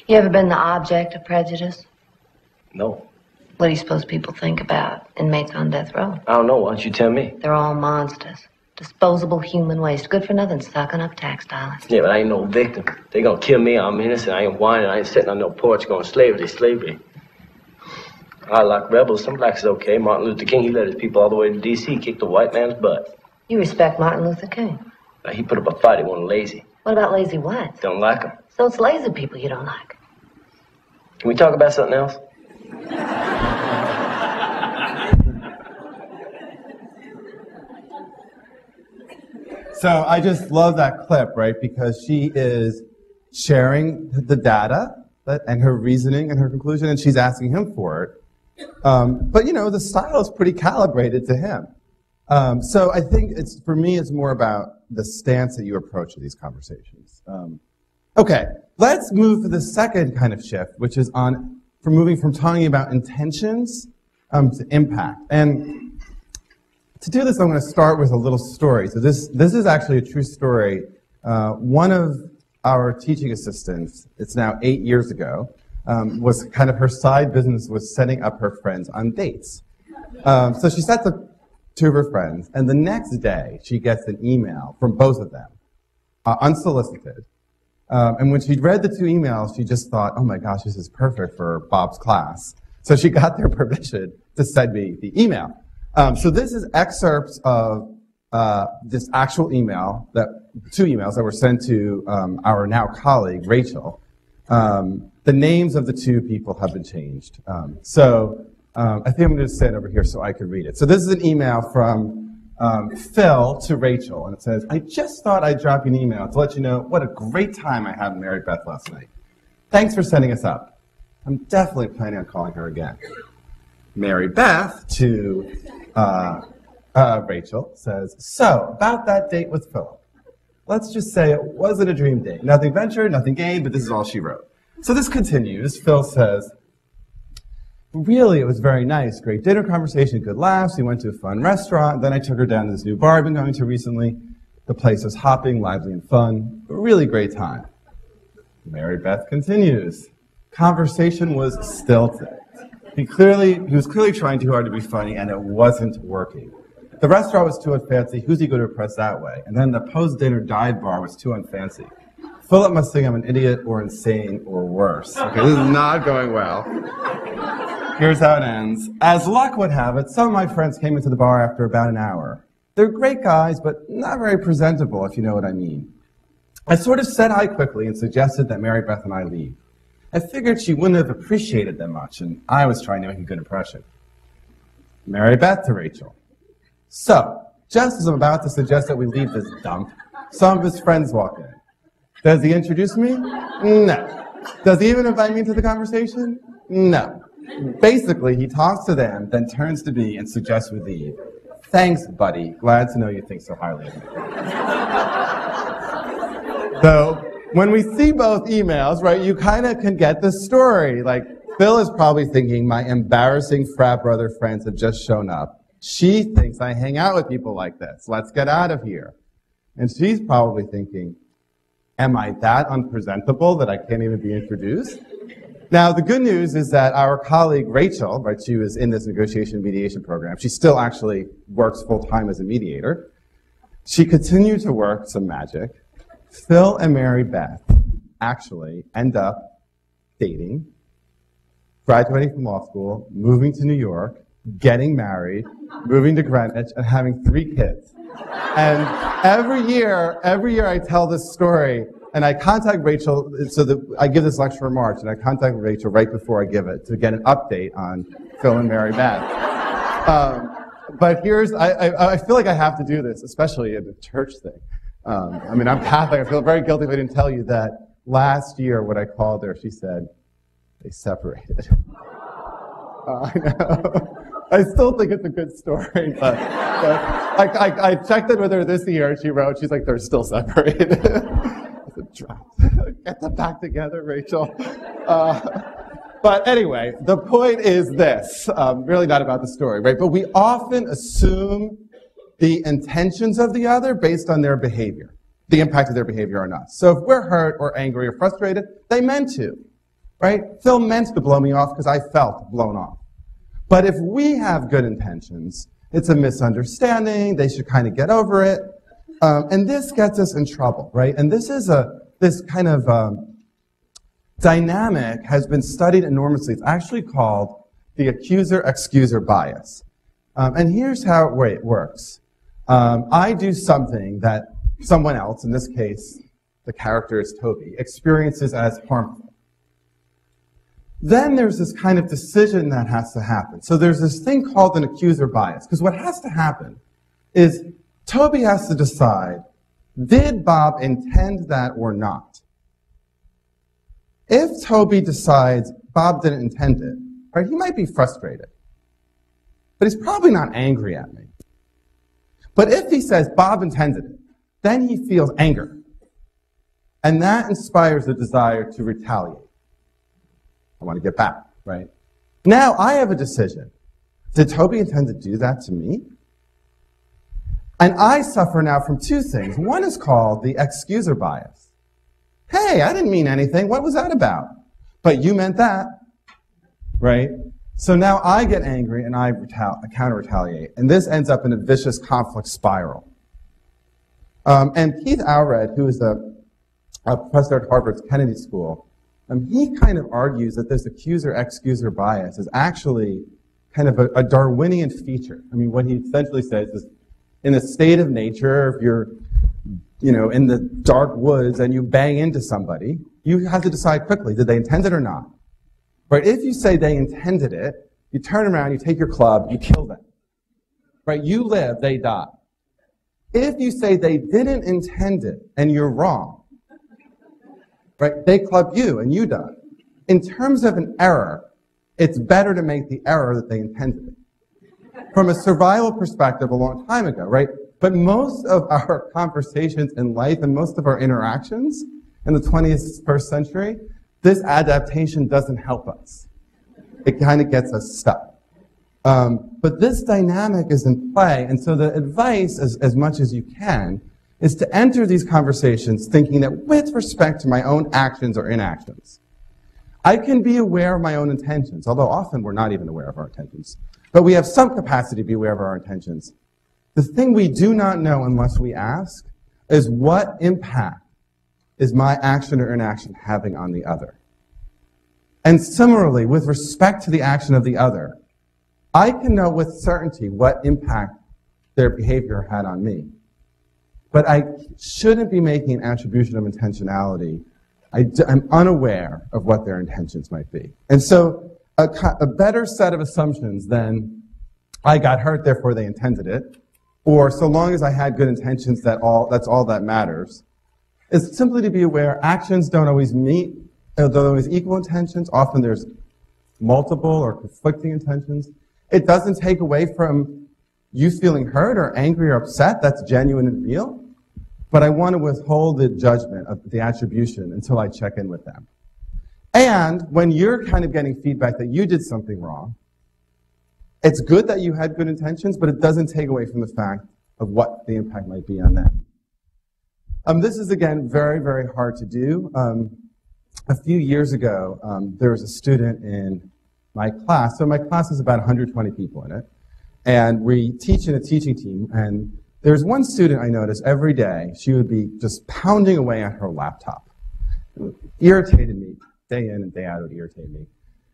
You ever been the object of prejudice? No. What do you suppose people think about inmates on death row? I don't know. Why don't you tell me? They're all monsters. Disposable human waste. Good for nothing, sucking up tax dollars. Yeah, but I ain't no victim. They gonna kill me, I'm innocent, I ain't whining, I ain't sitting on no porch going slavery, slavery. I like rebels, some blacks is okay. Martin Luther King, he led his people all the way to D C, kicked the white man's butt. You respect Martin Luther King? Uh, he put up a fight, he wasn't lazy. What about lazy whites? Don't like them. So it's lazy people you don't like. Can we talk about something else? So I just love that clip, right? Because she is sharing the data and her reasoning and her conclusion, and she's asking him for it. Um, but you know, the style is pretty calibrated to him. Um, so I think it's, for me, it's more about the stance that you approach these conversations. Um, okay, let's move to the second kind of shift, which is on from moving from talking about intentions um, to impact. And to do this, I'm going to start with a little story. So this, this is actually a true story. Uh, one of our teaching assistants, it's now eight years ago, um, was kind of her side business was setting up her friends on dates. Um, so she sets up two of her friends, and the next day she gets an email from both of them, uh, unsolicited. Um, and when she read the two emails, she just thought, oh my gosh, this is perfect for Bob's class. So she got their permission to send me the email. Um, so this is excerpts of uh, this actual email, that two emails that were sent to um, our now colleague, Rachel. Um, the names of the two people have been changed. Um, so um, I think I'm going to stand over here so I can read it. So this is an email from um, Phil to Rachel, and it says, I just thought I'd drop you an email to let you know what a great time I had with Mary Beth last night. Thanks for setting us up. I'm definitely planning on calling her again. Mary Beth to uh, uh, Rachel says, so, about that date with Philip. Let's just say it wasn't a dream date. Nothing ventured, nothing gained, but this is all she wrote. So this continues. Phil says, really, it was very nice. Great dinner conversation, good laughs. We went to a fun restaurant. Then I took her down to this new bar I've been going to recently. The place was hopping, lively, and fun. A really great time. Mary Beth continues. Conversation was stilted. He clearly, he was clearly trying too hard to be funny, and it wasn't working. The restaurant was too unfancy. Who's he going to impress that way? And then the post-dinner dive bar was too unfancy. Philip must think I'm an idiot or insane or worse. Okay, this is not going well. Here's how it ends. As luck would have it, some of my friends came into the bar after about an hour. They're great guys, but not very presentable, if you know what I mean. I sort of said hi quickly and suggested that Mary Beth and I leave. I figured she wouldn't have appreciated that much, and I was trying to make a good impression. Mary Beth to Rachel. So, just as I'm about to suggest that we leave this dump, some of his friends walk in. Does he introduce me? No. Does he even invite me into the conversation? No. Basically, he talks to them, then turns to me and suggests with Eve, "Thanks, buddy. Glad to know you think so highly of me." So, when we see both emails, right, you kind of can get the story. Like, Phil is probably thinking my embarrassing frat brother friends have just shown up. She thinks I hang out with people like this. Let's get out of here. And she's probably thinking, am I that unpresentable that I can't even be introduced? Now, the good news is that our colleague Rachel, right, she was in this negotiation and mediation program. She still actually works full-time as a mediator. She continued to work some magic. Phil and Mary Beth actually end up dating, graduating from law school, moving to New York, getting married, moving to Greenwich, and having three kids. And every year, every year I tell this story, and I contact Rachel, so that I give this lecture in March, and I contact Rachel right before I give it to get an update on Phil and Mary Beth. Um, but here's, I, I, I feel like I have to do this, especially in the church thing. Um, I mean, I'm Catholic, I feel very guilty if I didn't tell you that last year when I called her, she said, they separated. Uh, I know. I still think it's a good story, but, but I, I, I checked in with her this year, and she wrote, she's like, they're still separated. Get them back together, Rachel. Uh, but anyway, the point is this, um, really not about the story, right? But we often assume the intentions of the other based on their behavior, the impact of their behavior on us. So if we're hurt or angry or frustrated, they meant to, right? Phil meant to blow me off because I felt blown off. But if we have good intentions, it's a misunderstanding, they should kind of get over it. Um, and this gets us in trouble, right? And this is a, this kind of um, dynamic has been studied enormously. It's actually called the accuser-excuser bias. Um, and here's how it works. Um, I do something that someone else, in this case, the character is Toby, experiences as harmful. Then there's this kind of decision that has to happen. So there's this thing called an accuser bias, because what has to happen is Toby has to decide, did Bob intend that or not? If Toby decides Bob didn't intend it, right, he might be frustrated, but he's probably not angry at me. But if he says Bob intended it, then he feels anger, and that inspires the desire to retaliate. I want to get back, right? Now I have a decision. Did Toby intend to do that to me? And I suffer now from two things. One is called the excuser bias. Hey, I didn't mean anything. What was that about? But you meant that, right? So now I get angry and I counter-retaliate. And this ends up in a vicious conflict spiral. Um, and Keith Allred, who is a, a professor at Harvard's Kennedy School, Um, he kind of argues that this accuser-excuser bias is actually kind of a, a Darwinian feature. I mean, what he essentially says is, in the state of nature, if you're, you know, in the dark woods and you bang into somebody, you have to decide quickly, did they intend it or not? Right? If you say they intended it, you turn around, you take your club, you kill them. Right? You live, they die. If you say they didn't intend it and you're wrong, right? They club you and you die. In terms of an error, it's better to make the error that they intended it. From a survival perspective a long time ago, right? But most of our conversations in life and most of our interactions in the twenty-first century, this adaptation doesn't help us. It kind of gets us stuck. Um, but this dynamic is in play, and so the advice, as, as much as you can, is to enter these conversations thinking that with respect to my own actions or inactions, I can be aware of my own intentions, although often we're not even aware of our intentions. But we have some capacity to be aware of our intentions. The thing we do not know unless we ask is, what impact is my action or inaction having on the other? And similarly, with respect to the action of the other, I can know with certainty what impact their behavior had on me. But I shouldn't be making an attribution of intentionality I d I'm unaware of what their intentions might be. And so a, a better set of assumptions than I got hurt, therefore they intended it, or so long as I had good intentions, that all, that's all that matters, is simply to be aware actions don't always meet, don't always equal intentions. Often there's multiple or conflicting intentions. It doesn't take away from you feeling hurt or angry or upset. That's genuine and real. But I want to withhold the judgment of the attribution until I check in with them. And when you're kind of getting feedback that you did something wrong, it's good that you had good intentions, but it doesn't take away from the fact of what the impact might be on them. Um, this is, again, very, very hard to do. Um, a few years ago, um, there was a student in my class. So my class is about one hundred twenty people in it. And we teach in a teaching team. And there's one student I noticed every day. She would be just pounding away at her laptop. It irritated me. Day in and day out, it would irritate me.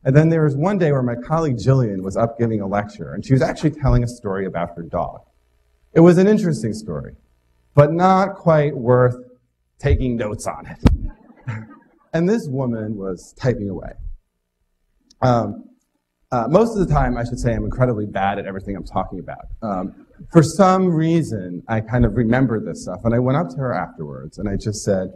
And then there was one day where my colleague Jillian was up giving a lecture, and she was actually telling a story about her dog. It was an interesting story, but not quite worth taking notes on it. And this woman was typing away. Um, uh, most of the time, I should say, I'm incredibly bad at everything I'm talking about. Um, for some reason, I kind of remembered this stuff, and I went up to her afterwards, and I just said,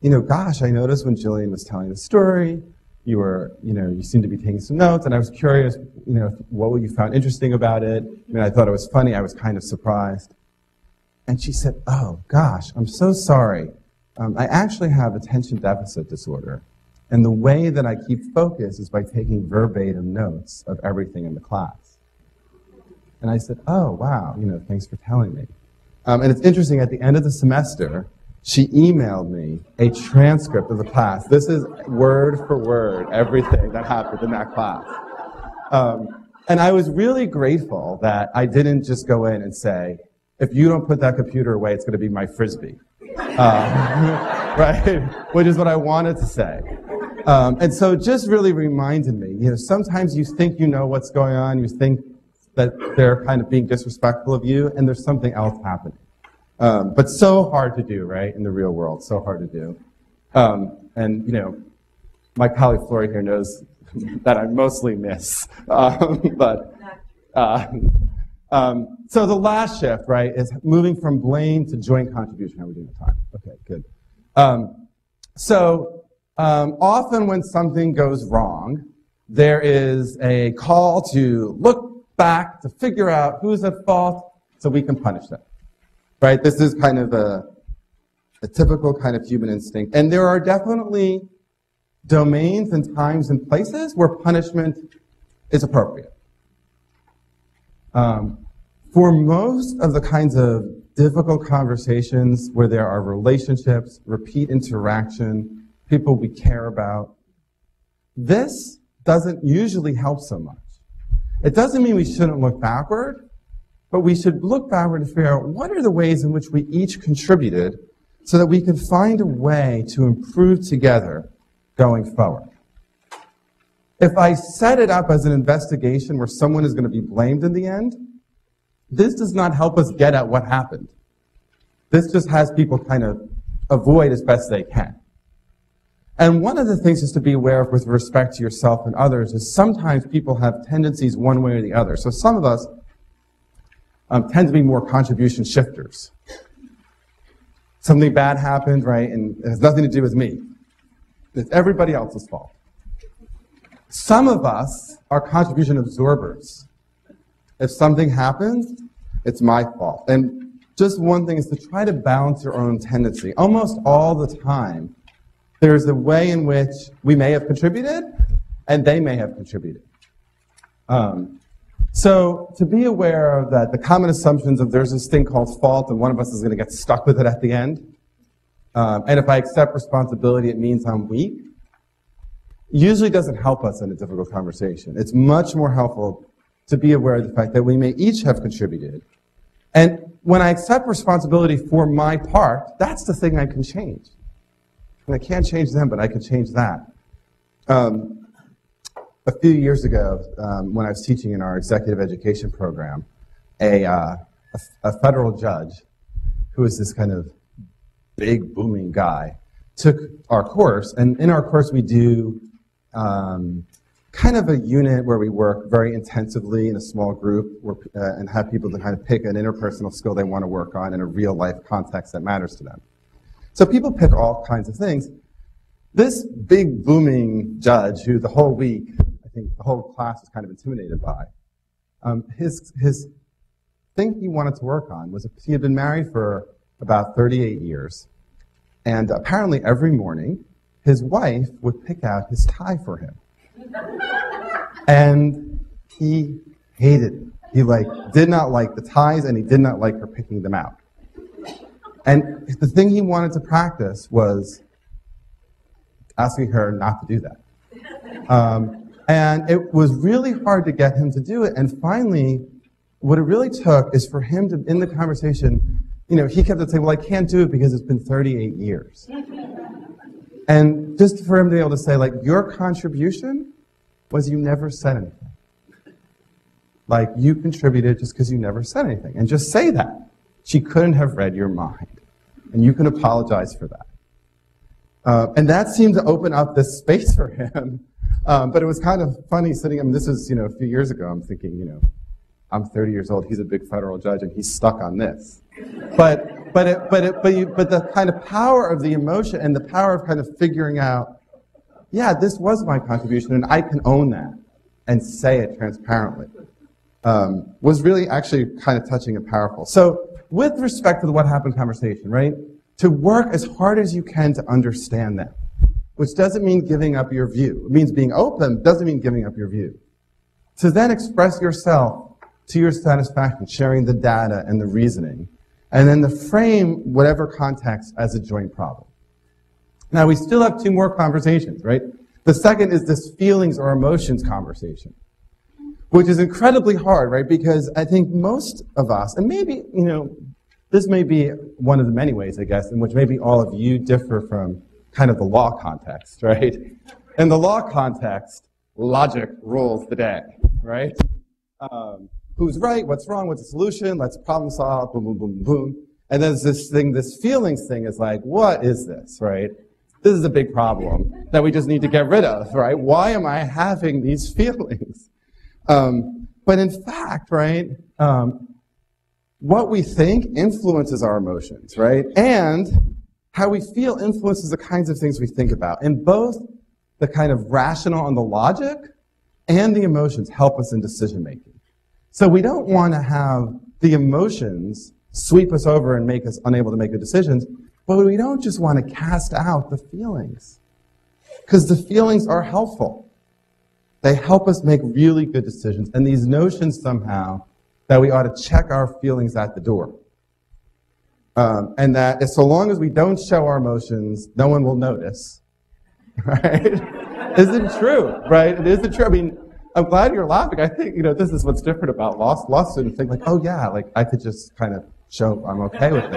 you know, gosh, I noticed when Jillian was telling the story, you were, you know, you seemed to be taking some notes, and I was curious, you know, what you found interesting about it. I mean, I thought it was funny. I was kind of surprised. And she said, oh, gosh, I'm so sorry. Um, I actually have attention deficit disorder, and the way that I keep focus is by taking verbatim notes of everything in the class. And I said, oh, wow, you know, thanks for telling me. Um, and it's interesting, at the end of the semester, she emailed me a transcript of the class. This is word for word, everything that happened in that class. Um, and I was really grateful that I didn't just go in and say, if you don't put that computer away, it's going to be my Frisbee. Um, right? Which is what I wanted to say. Um, and so it just really reminded me, you know, sometimes you think you know what's going on, you think that they're kind of being disrespectful of you, and there's something else happening. Um, but so hard to do, right, in the real world, so hard to do. Um, and, you know, my colleague Flori here knows that I mostly miss. Um, but, uh, um, so the last shift, right, is moving from blame to joint contribution. How are we doing the time? Okay, good. Um, so um, often when something goes wrong, there is a call to look back to figure out who's at fault so we can punish them. Right, this is kind of a, a typical kind of human instinct. And there are definitely domains and times and places where punishment is appropriate. Um, for most of the kinds of difficult conversations where there are relationships, repeat interaction, people we care about, this doesn't usually help so much. It doesn't mean we shouldn't look backward. But we should look backward and figure out what are the ways in which we each contributed so that we can find a way to improve together going forward. If I set it up as an investigation where someone is going to be blamed in the end, this does not help us get at what happened. This just has people kind of avoid as best they can. And one of the things just to be aware of with respect to yourself and others is sometimes people have tendencies one way or the other. So some of us Um, tend to be more contribution shifters. Something bad happened, right, and it has nothing to do with me. It's everybody else's fault. Some of us are contribution absorbers. If something happens, it's my fault. And just one thing is to try to balance your own tendency. Almost all the time, there's a way in which we may have contributed, and they may have contributed. Um, So to be aware of that, the common assumptions of there's this thing called fault and one of us is going to get stuck with it at the end, um, and if I accept responsibility, it means I'm weak, usually doesn't help us in a difficult conversation. It's much more helpful to be aware of the fact that we may each have contributed. And when I accept responsibility for my part, that's the thing I can change. And I can't change them, but I can change that. Um, A few years ago, um, when I was teaching in our executive education program, a, uh, a, a federal judge, who was this kind of big, booming guy, took our course, and in our course we do um, kind of a unit where we work very intensively in a small group where, uh, and have people to kind of pick an interpersonal skill they want to work on in a real life context that matters to them. So people pick all kinds of things. This big booming judge who the whole week, I think the whole class was kind of intimidated by, um, his, his thing he wanted to work on was he had been married for about thirty-eight years, and apparently every morning his wife would pick out his tie for him. And he hated it. He like did not like the ties, and he did not like her picking them out. And the thing he wanted to practice was asking her not to do that. Um, and it was really hard to get him to do it. And finally, what it really took is for him to, in the conversation, you know, he kept on saying, well, I can't do it because it's been thirty-eight years. And just for him to be able to say, like, your contribution was you never said anything. Like, you contributed just because you never said anything. And just say that. She couldn't have read your mind. And you can apologize for that. Uh, and that seemed to open up this space for him. Um, but it was kind of funny sitting, I mean, this is, you know, a few years ago. I'm thinking, you know, I'm thirty years old, he's a big federal judge, and he's stuck on this. But, but, it, but, it, but, you, but the kind of power of the emotion and the power of kind of figuring out, yeah, this was my contribution, and I can own that and say it transparently, um, was really actually kind of touching and powerful. So with respect to the what happened conversation, right, to work as hard as you can to understand that, which doesn't mean giving up your view. It means being open, doesn't mean giving up your view. To then express yourself to your satisfaction, sharing the data and the reasoning, and then to frame whatever context as a joint problem. Now, we still have two more conversations, right? The second is this feelings or emotions conversation, which is incredibly hard, right? Because I think most of us, and maybe, you know, this may be one of the many ways, I guess, in which maybe all of you differ from kind of the law context, right? In the law context, logic rules the day, right? Um, who's right, what's wrong, what's the solution, let's problem solve, boom, boom, boom, boom. And then this thing, this feelings thing is like, what is this, right? This is a big problem that we just need to get rid of, right? Why am I having these feelings? Um, but in fact, right, um, what we think influences our emotions, right? And how we feel influences the kinds of things we think about. And both the kind of rational and the logic and the emotions help us in decision-making. So we don't want to have the emotions sweep us over and make us unable to make good decisions, but we don't just want to cast out the feelings, because the feelings are helpful. They help us make really good decisions, and these notions somehow that we ought to check our feelings at the door. Um, and that so long as we don't show our emotions, no one will notice, right? Isn't true, right? It isn't true. I mean, I'm glad you're laughing. I think, you know, this is what's different about law, law students think like, oh yeah, like I could just kind of show I'm okay with it.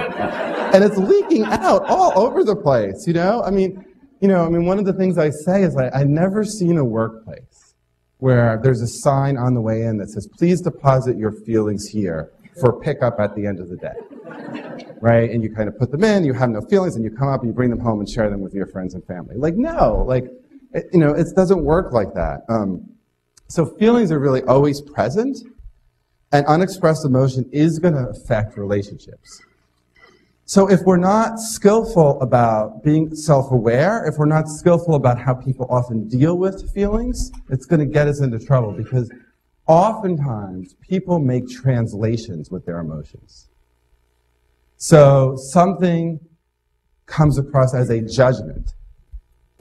And it's leaking out all over the place, you know? I mean, you know, I mean, one of the things I say is like, I've never seen a workplace where there's a sign on the way in that says, please deposit your feelings here for pickup at the end of the day, right? And you kind of put them in, you have no feelings, and you come up and you bring them home and share them with your friends and family. Like, no, like, it, you know, it doesn't work like that. Um, So feelings are really always present, and unexpressed emotion is going to affect relationships. So if we're not skillful about being self-aware, if we're not skillful about how people often deal with feelings, it's going to get us into trouble, because oftentimes people make translations with their emotions. So something comes across as a judgment,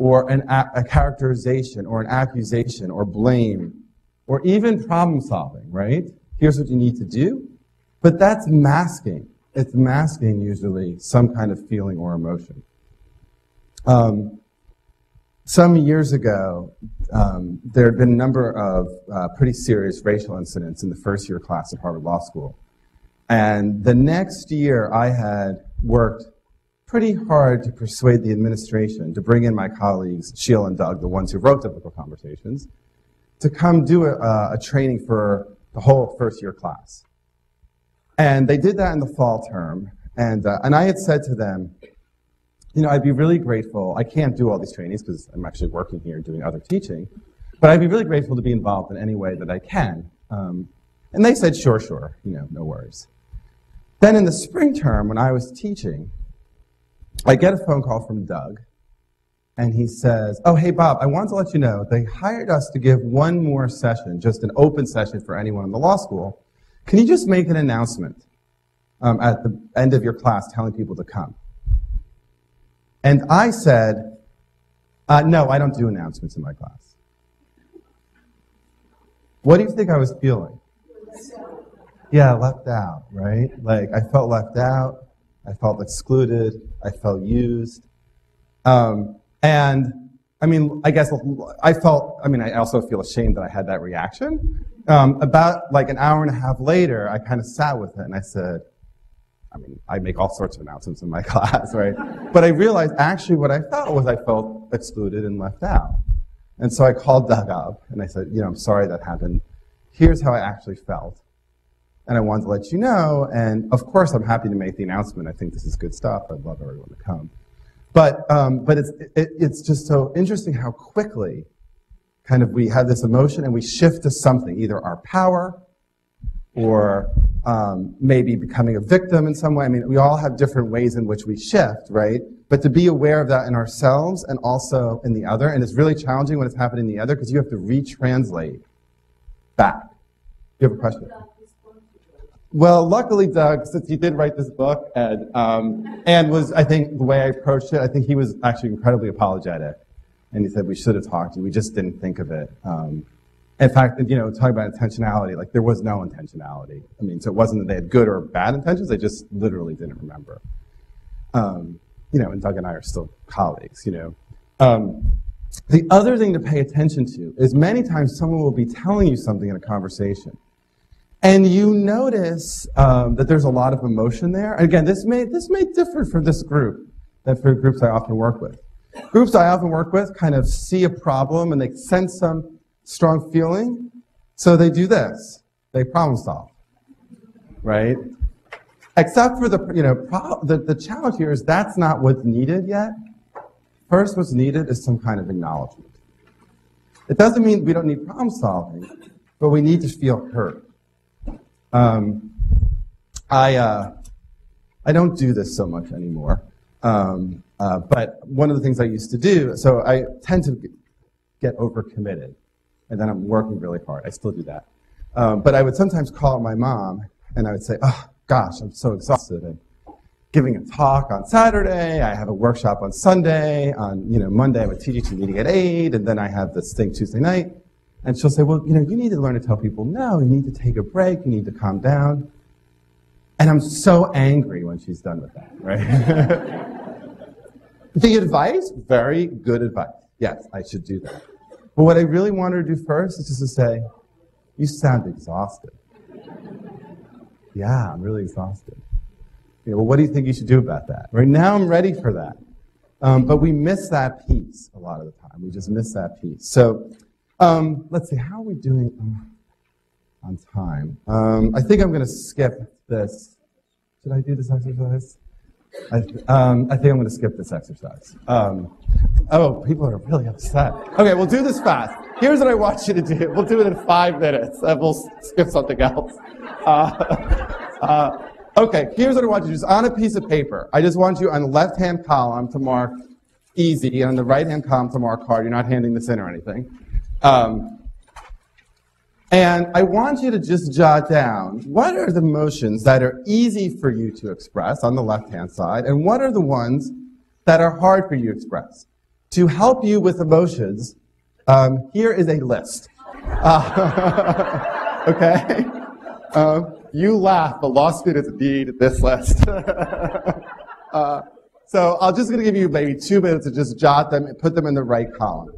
or an a, a characterization, or an accusation, or blame, or even problem solving, right? Here's what you need to do. But that's masking. It's masking usually some kind of feeling or emotion. Um, some years ago, um, there had been a number of uh, pretty serious racial incidents in the first year class at Harvard Law School. And the next year I had worked pretty hard to persuade the administration to bring in my colleagues, Sheila and Doug, the ones who wrote Difficult Conversations, to come do a, a training for the whole first year class. And they did that in the fall term. And, uh, and I had said to them, you know, I'd be really grateful. I can't do all these trainings because I'm actually working here doing other teaching, but I'd be really grateful to be involved in any way that I can. Um, and they said, sure, sure, you know, no worries. Then in the spring term, when I was teaching, I get a phone call from Doug, and he says, oh, hey, Bob, I wanted to let you know, they hired us to give one more session, just an open session for anyone in the law school. Can you just make an announcement um, at the end of your class telling people to come? And I said, uh, no, I don't do announcements in my class. What do you think I was feeling? Yeah, left out, right? Like, I felt left out. I felt excluded. I felt used. Um, and, I mean, I guess I felt, I mean, I also feel ashamed that I had that reaction. Um, about like an hour and a half later, I kind of sat with it and I said, I mean, I make all sorts of announcements in my class, right? But I realized actually what I felt was I felt excluded and left out. And so I called Doug up and I said, you know, I'm sorry that happened. Here's how I actually felt. And I wanted to let you know. And of course, I'm happy to make the announcement. I think this is good stuff. I'd love everyone to come. But, um, but it's, it, it's just so interesting how quickly kind of we have this emotion and we shift to something, either our power or um, maybe becoming a victim in some way. I mean, we all have different ways in which we shift, right? But to be aware of that in ourselves and also in the other, and it's really challenging when it's happening in the other because you have to retranslate back. Do you have a question? Well, luckily, Doug, since he did write this book and, um, and was, I think, the way I approached it, I think he was actually incredibly apologetic. And he said, we should have talked to you. We just didn't think of it. Um, in fact, you know, talking about intentionality, like there was no intentionality. I mean, so it wasn't that they had good or bad intentions. They just literally didn't remember. Um, you know, and Doug and I are still colleagues, you know. Um, the other thing to pay attention to is many times someone will be telling you something in a conversation. And you notice um, that there's a lot of emotion there. And again, this may, this may differ for this group than for groups I often work with. Groups I often work with kind of see a problem and they sense some strong feeling. So they do this. They problem solve, right? Except for the, you know, pro the, the challenge here is that's not what's needed yet. First, what's needed is some kind of acknowledgement. It doesn't mean we don't need problem solving, but we need to feel heard. Um, I, uh, I don't do this so much anymore, um, uh, but one of the things I used to do, so I tend to get overcommitted, and then I'm working really hard. I still do that. Um, but I would sometimes call my mom, and I would say, oh, gosh, I'm so exhausted. I'm giving a talk on Saturday. I have a workshop on Sunday. On you know Monday, I have a T G T meeting at eight, and then I have this thing Tuesday night. And she'll say, well, you know, you need to learn to tell people no, you need to take a break, you need to calm down. And I'm so angry when she's done with that, right? The advice, very good advice. Yes, I should do that. But what I really want her to do first is just to say, you sound exhausted. Yeah, I'm really exhausted. You know, well, what do you think you should do about that? Right now I'm ready for that. Um, but we miss that piece a lot of the time. We just miss that piece. So. Um, let's see, how are we doing on time? Um, I think I'm going to skip this. Should I do this exercise? I, um, I think I'm going to skip this exercise. Um, oh, people are really upset. Okay, we'll do this fast. Here's what I want you to do. We'll do it in five minutes. Uh, we'll skip something else. Uh, uh, okay, here's what I want you to do. Just on a piece of paper, I just want you on the left-hand column to mark easy, and on the right-hand column to mark hard. You're not handing this in or anything. Um, and I want you to just jot down what are the emotions that are easy for you to express on the left-hand side, and what are the ones that are hard for you to express. To help you with emotions, um, here is a list. Uh, okay? Um, you laugh, but law students need this list. uh, so I'm just going to give you maybe two minutes to just jot them and put them in the right column.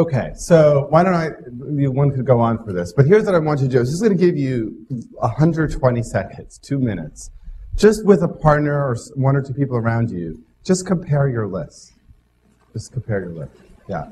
Okay, so why don't I, one could go on for this, but here's what I want you to do. I'm just going to give you one hundred twenty seconds, two minutes, just with a partner or one or two people around you. Just compare your list. Just compare your list. Yeah.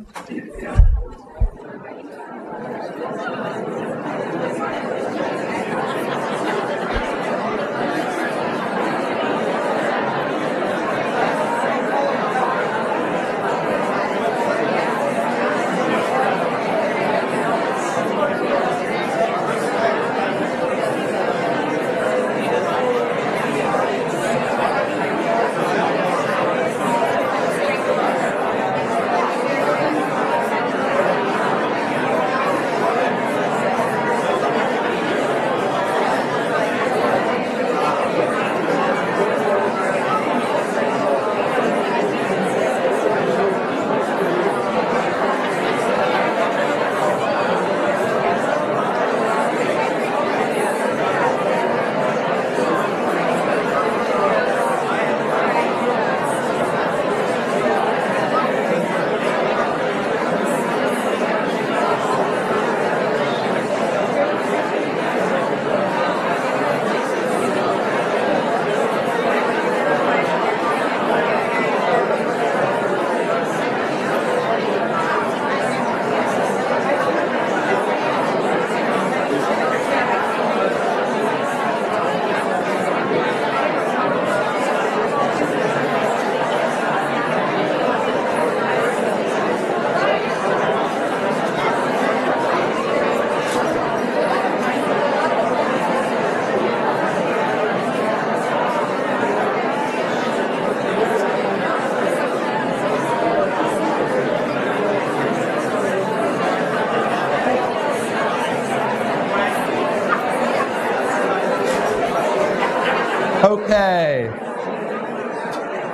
Okay.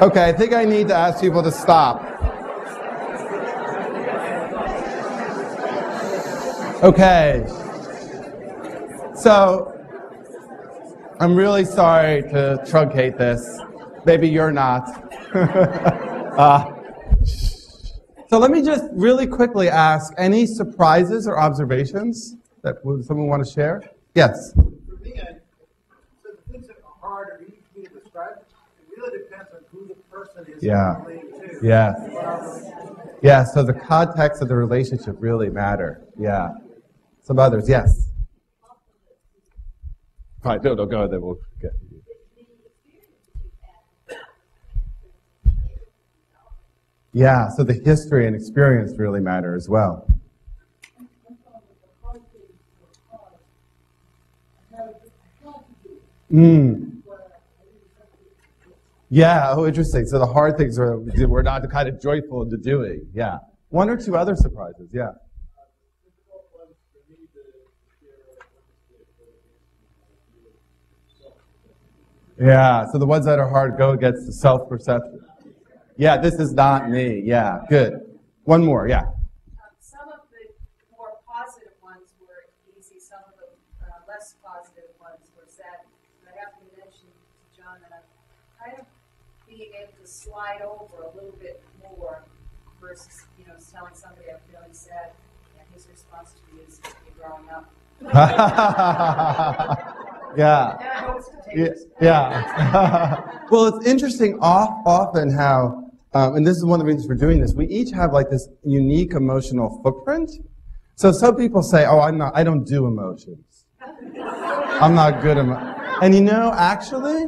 Okay, I think I need to ask people to stop. Okay. So, I'm really sorry to truncate this. Maybe you're not. uh, so let me just really quickly ask, any surprises or observations that someone want to share? Yes. Yeah. Yeah. Yeah, so the context of the relationship really matter. Yeah. Some others, yes. All right, no, no, go ahead, then we'll get you. Yeah, so the history and experience really matter as well. Mm. Yeah, oh, interesting. So the hard things are we're not the kind of joyful into doing. Yeah. One or two other surprises, yeah. Yeah, so the ones that are hard go against the self-perception. Yeah, this is not me. Yeah, good. One more, yeah. Some of the more positive ones were easy, some of the uh, less positive ones were sad. I have to mention to John that I'm kind of being able to slide over a little bit more versus, you know, telling somebody I'm feeling sad, and his response to me is, "You're growing up." Yeah. Yeah. Yeah. Well, it's interesting often how, um, and this is one of the reasons for doing this, we each have like this unique emotional footprint. So some people say, "Oh, I'm not. I don't do emotions. I'm not good at." And you know, actually.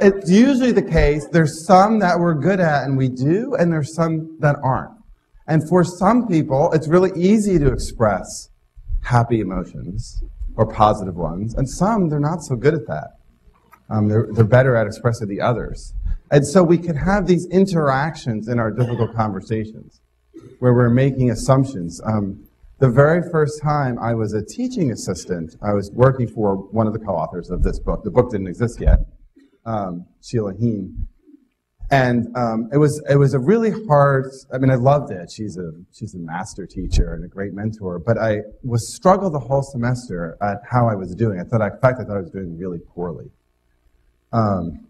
It's usually the case, there's some that we're good at and we do, and there's some that aren't. And for some people, it's really easy to express happy emotions or positive ones, and some, they're not so good at that. Um, they're, they're better at expressing the others. And so we can have these interactions in our difficult conversations where we're making assumptions. Um, the very first time I was a teaching assistant, I was working for one of the co-authors of this book. The book didn't exist yet. Um, Sheila Heen, and um, it was it was a really hard. I mean, I loved it. She's a she's a master teacher and a great mentor. But I was struggled the whole semester at how I was doing. I thought, in fact, I thought I was doing really poorly. Um,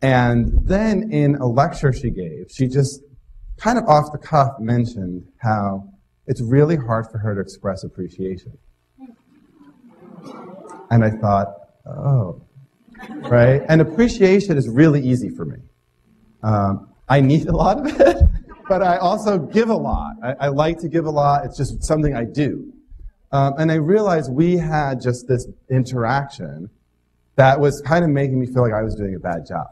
and then in a lecture she gave, she just kind of off the cuff mentioned how it's really hard for her to express appreciation. And I thought, oh, right? And appreciation is really easy for me. Um, I need a lot of it, but I also give a lot. I, I like to give a lot. It's just something I do. Um, and I realized we had just this interaction that was kind of making me feel like I was doing a bad job.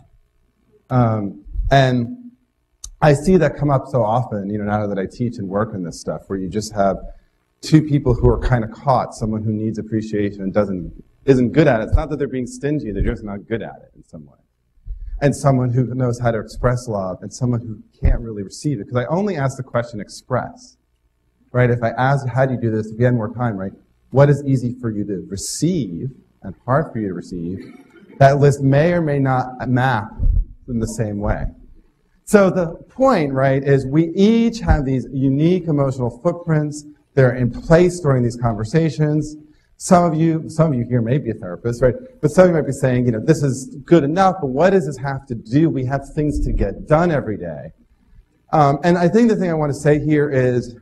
Um, and I see that come up so often, you know, now that I teach and work in this stuff, where you just have two people who are kind of caught, someone who needs appreciation and doesn't, isn't good at it. It's not that they're being stingy, they're just not good at it in some way. And someone who knows how to express love, and someone who can't really receive it. Because I only asked the question express, right? If I asked, how do you do this? If you had more time, right? What is easy for you to receive and hard for you to receive? That list may or may not map in the same way. So the point, right, is we each have these unique emotional footprints. They're in place during these conversations. Some of you, some of you here may be a therapist, right? But some of you might be saying, you know, this is good enough, but what does this have to do? We have things to get done every day. Um, and I think the thing I want to say here is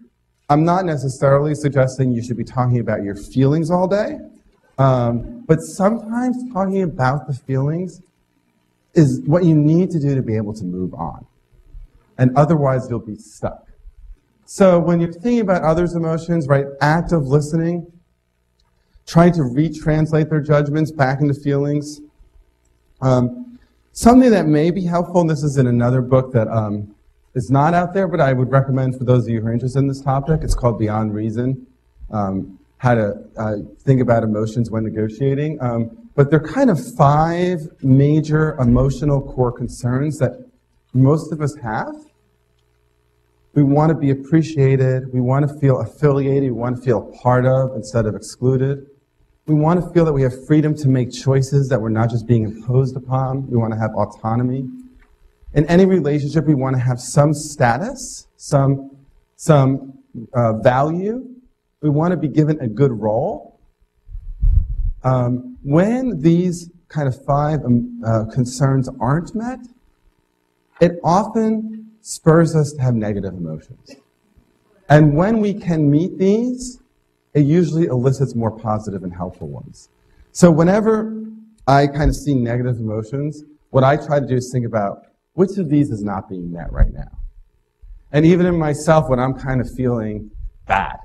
I'm not necessarily suggesting you should be talking about your feelings all day, um, but sometimes talking about the feelings is what you need to do to be able to move on. And otherwise, you'll be stuck. So when you're thinking about others' emotions, right, active listening, trying to retranslate their judgments back into feelings. Um, something that may be helpful, and this is in another book that um, is not out there, but I would recommend for those of you who are interested in this topic, it's called Beyond Reason, um, how to uh, think about emotions when negotiating. Um, but there are kind of five major emotional core concerns that most of us have. We want to be appreciated, we want to feel affiliated, we want to feel part of instead of excluded. We want to feel that we have freedom to make choices, that we're not just being imposed upon. We want to have autonomy. In any relationship, we want to have some status, some, some uh, value. We want to be given a good role. Um, when these kind of five um, uh, concerns aren't met, it often spurs us to have negative emotions. And when we can meet these, it usually elicits more positive and helpful ones. So whenever I kind of see negative emotions, what I try to do is think about which of these is not being met right now. And even in myself, when I'm kind of feeling bad,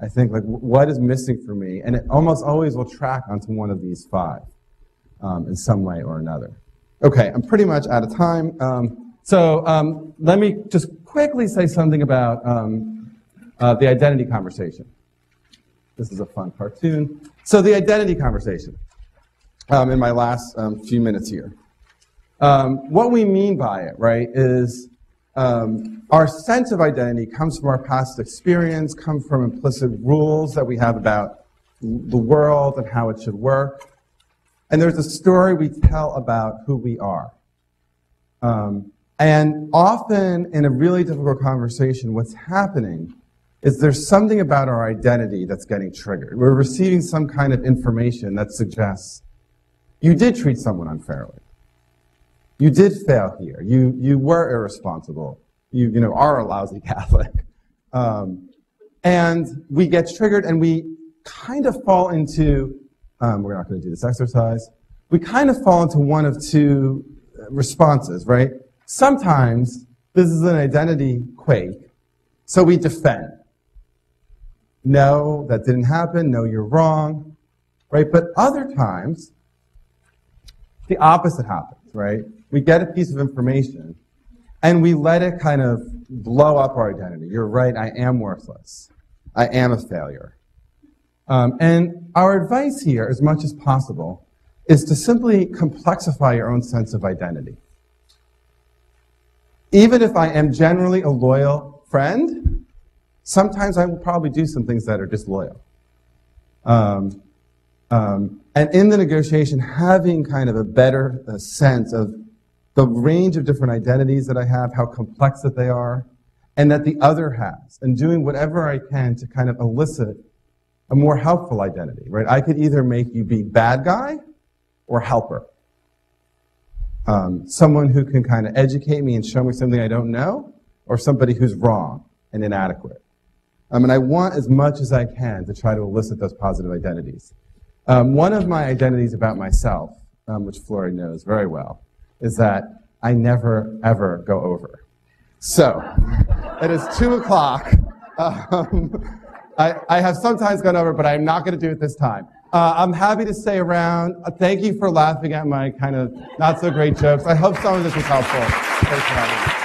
I think, like, what is missing for me? And it almost always will track onto one of these five um, in some way or another. Okay, I'm pretty much out of time. Um, So um, let me just quickly say something about um, uh, the identity conversation. This is a fun cartoon. So the identity conversation um, in my last um, few minutes here. Um, what we mean by it, right, is um, our sense of identity comes from our past experience, comes from implicit rules that we have about the world and how it should work. And there's a story we tell about who we are. Um, And often, in a really difficult conversation, what's happening is there's something about our identity that's getting triggered. We're receiving some kind of information that suggests, you did treat someone unfairly. You did fail here. You, you were irresponsible. You, you know, are a lousy Catholic. Um, and we get triggered, and we kind of fall into, um, we're not going to do this exercise, we kind of fall into one of two responses, right? Sometimes this is an identity quake, so we defend. No, that didn't happen. No, you're wrong, right? But other times, the opposite happens, right? We get a piece of information, and we let it kind of blow up our identity. You're right, I am worthless. I am a failure. Um, and our advice here, as much as possible, is to simply complexify your own sense of identity. Even if I am generally a loyal friend, sometimes I will probably do some things that are disloyal. Um, um, and in the negotiation, having kind of a better uh, sense of the range of different identities that I have, how complex that they are, and that the other has, and doing whatever I can to kind of elicit a more helpful identity, right? I could either make you be bad guy or helper. Um, someone who can kind of educate me and show me something I don't know, or somebody who's wrong and inadequate. Um, and I want as much as I can to try to elicit those positive identities. Um, one of my identities about myself, um, which Flori knows very well, is that I never, ever go over. So, it is two o'clock. Um, I, I have sometimes gone over, but I'm not going to do it this time. Uh, I'm happy to stay around. Uh, thank you for laughing at my kind of not so great jokes. I hope some of this was helpful. Thanks for having me.